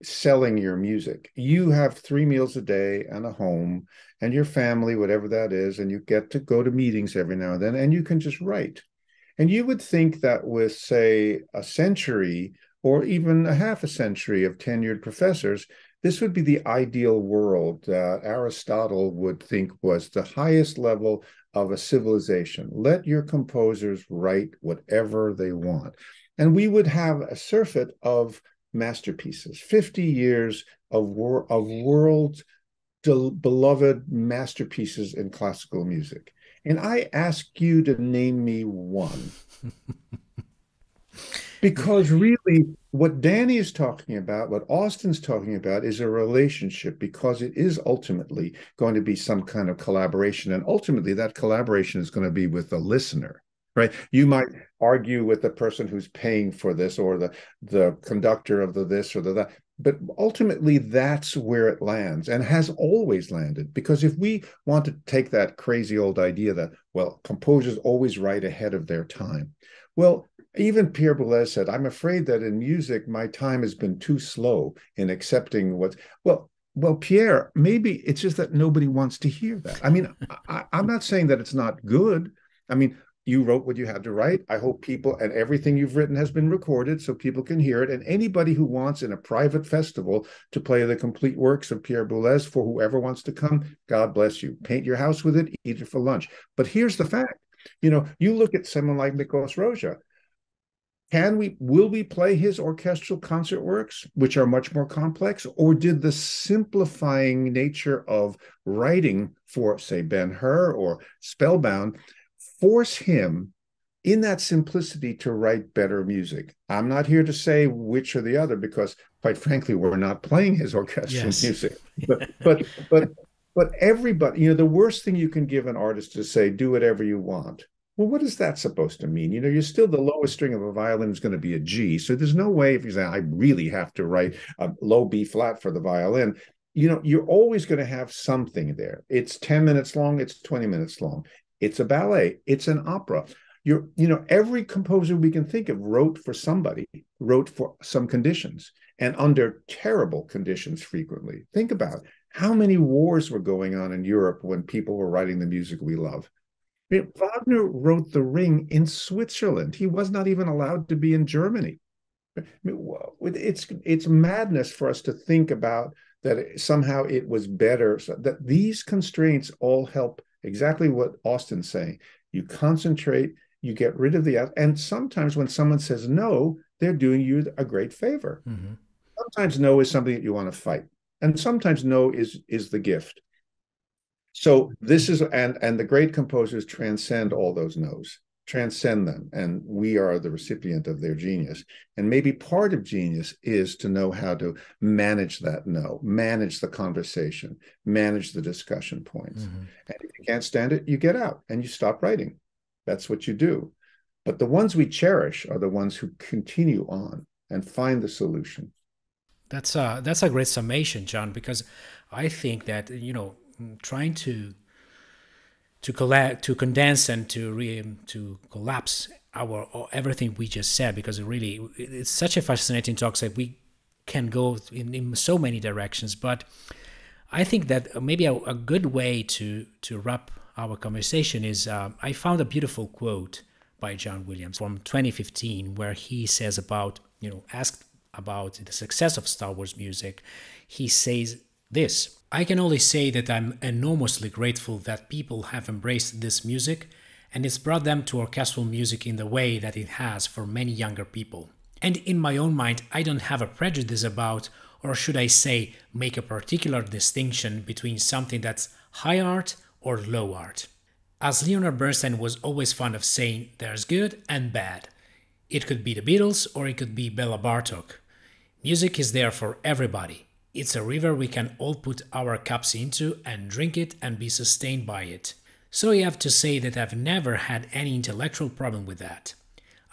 selling your music. You have three meals a day and a home and your family, whatever that is, and you get to go to meetings every now and then, and you can just write. And you would think that with, say, a century or even a half a century of tenured professors, this would be the ideal world that Aristotle would think was the highest level of a civilization. Let your composers write whatever they want. And we would have a surfeit of masterpieces, fifty years of, wor of world beloved masterpieces in classical music. And I ask you to name me one. Because really what Danny is talking about, what Austin's talking about, is a relationship, because it is ultimately going to be some kind of collaboration. And ultimately that collaboration is going to be with the listener. Right? You might argue with the person who's paying for this, or the, the conductor of the this or the that, but ultimately that's where it lands and has always landed. Because if we want to take that crazy old idea that, well, composers always write ahead of their time. Well, even Pierre Boulez said, I'm afraid that in music, my time has been too slow in accepting what's, well, Well, Pierre, maybe it's just that nobody wants to hear that. I mean, I, I'm not saying that it's not good. I mean, you wrote what you had to write. I hope people, and everything you've written has been recorded so people can hear it. And anybody who wants in a private festival to play the complete works of Pierre Boulez for whoever wants to come, God bless you. Paint your house with it, eat it for lunch. But here's the fact. You know, you look at someone like Nicolas Roja. Can we, will we play his orchestral concert works, which are much more complex? Or did the simplifying nature of writing for, say, Ben-Hur or Spellbound, force him in that simplicity to write better music? I'm not here to say which or the other, because quite frankly, we're not playing his orchestral yes. music. But, but, but, but everybody, you know, the worst thing you can give an artist is say, do whatever you want. Well, what is that supposed to mean? You know, you're still, the lowest string of a violin is going to be a G. So there's no way, if you say, I really have to write a low B flat for the violin, you know, you're always going to have something there. It's ten minutes long. It's twenty minutes long. It's a ballet. It's an opera. You're, you know, every composer we can think of wrote for somebody, wrote for some conditions, and under terrible conditions frequently. Think about how many wars were going on in Europe when people were writing the music we love. I mean, Wagner wrote The Ring in Switzerland. He was not even allowed to be in Germany. I mean, it's, it's madness for us to think about that somehow it was better. So that these constraints all help. Exactly what Austin's saying. You concentrate, you get rid of the, and sometimes when someone says no, they're doing you a great favor. Mm-hmm. Sometimes no is something that you want to fight. And sometimes no is, is the gift. So this is, and, and the great composers transcend all those no's, transcend them. And we are the recipient of their genius. And maybe part of genius is to know how to manage that no, manage the conversation, manage the discussion points. Mm-hmm. And if you can't stand it, you get out and you stop writing. That's what you do. But the ones we cherish are the ones who continue on and find the solution. That's a, that's a great summation, John, because I think that, you know, trying to to collect, to condense and to re, to collapse our everything we just said, because it really, it's such a fascinating talk that we can go in, in so many directions. But I think that maybe a, a good way to to wrap our conversation is uh, I found a beautiful quote by John Williams from twenty fifteen, where he says about, you know, asked about the success of Star Wars music, he says this: "I can only say that I'm enormously grateful that people have embraced this music, and it's brought them to orchestral music in the way that it has for many younger people. And in my own mind, I don't have a prejudice about, or should I say, make a particular distinction between something that's high art or low art. As Leonard Bernstein was always fond of saying, there's good and bad. It could be the Beatles or it could be Bela Bartok. Music is there for everybody. It's a river we can all put our cups into and drink it and be sustained by it. So I have to say that I've never had any intellectual problem with that.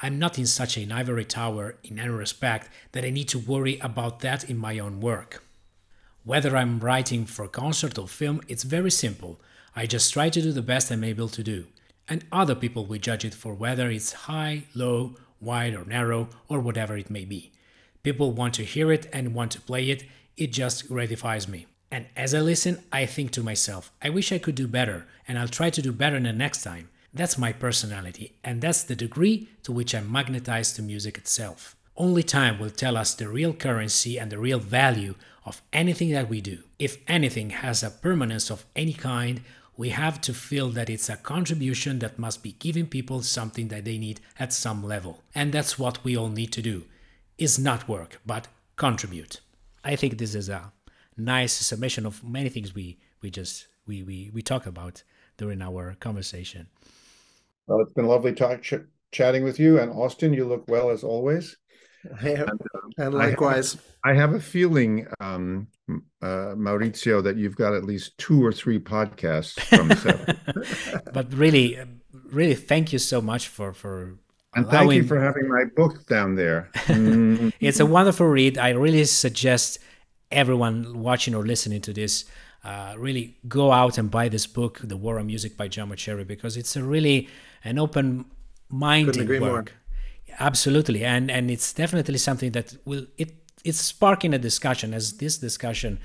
I'm not in such an ivory tower in any respect that I need to worry about that in my own work. Whether I'm writing for concert or film, it's very simple. I just try to do the best I'm able to do. And other people will judge it for whether it's high, low, wide or narrow, or whatever it may be. People want to hear it and want to play it, it just gratifies me. And as I listen, I think to myself, I wish I could do better, and I'll try to do better the next time. That's my personality, and that's the degree to which I'm magnetized to music itself. Only time will tell us the real currency and the real value of anything that we do. If anything has a permanence of any kind, we have to feel that it's a contribution that must be giving people something that they need at some level. And that's what we all need to do, is not work, but contribute." I think this is a nice summation of many things we, we just we, we, we talk about during our conversation. Well, it's been lovely talk, ch chatting with you. And Austin, you look well as always. Have, and, uh, and likewise. I have, I have a feeling, um, uh, Maurizio, that you've got at least two or three podcasts from yourself. But really, really, thank you so much for, for and allowing... thank you for having my book down there. Mm. It's a wonderful read. I really suggest everyone watching or listening to this Uh, really go out and buy this book, The War on Music by John Mauceri, because it's a really an open-minded work. More. Absolutely, and and it's definitely something that will it it's sparking a discussion, as this discussion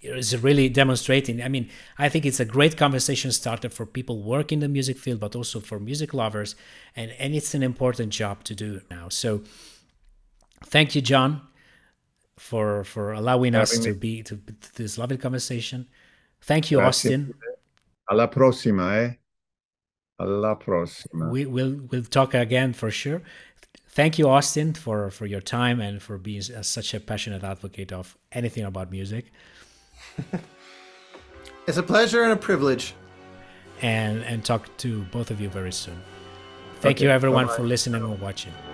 is really demonstrating. I mean, I think it's a great conversation starter for people working in the music field, but also for music lovers, and and it's an important job to do now. So, thank you, John, for for allowing us to be to, to this lovely conversation. Thank you. Grazie. Austin, alla prossima, eh? Alla prossima. We will we'll talk again for sure. Thank you, Austin, for for your time and for being such a passionate advocate of anything about music. It's a pleasure and a privilege, and and talk to both of you very soon. Thank okay. you everyone Bye-bye. for listening and watching.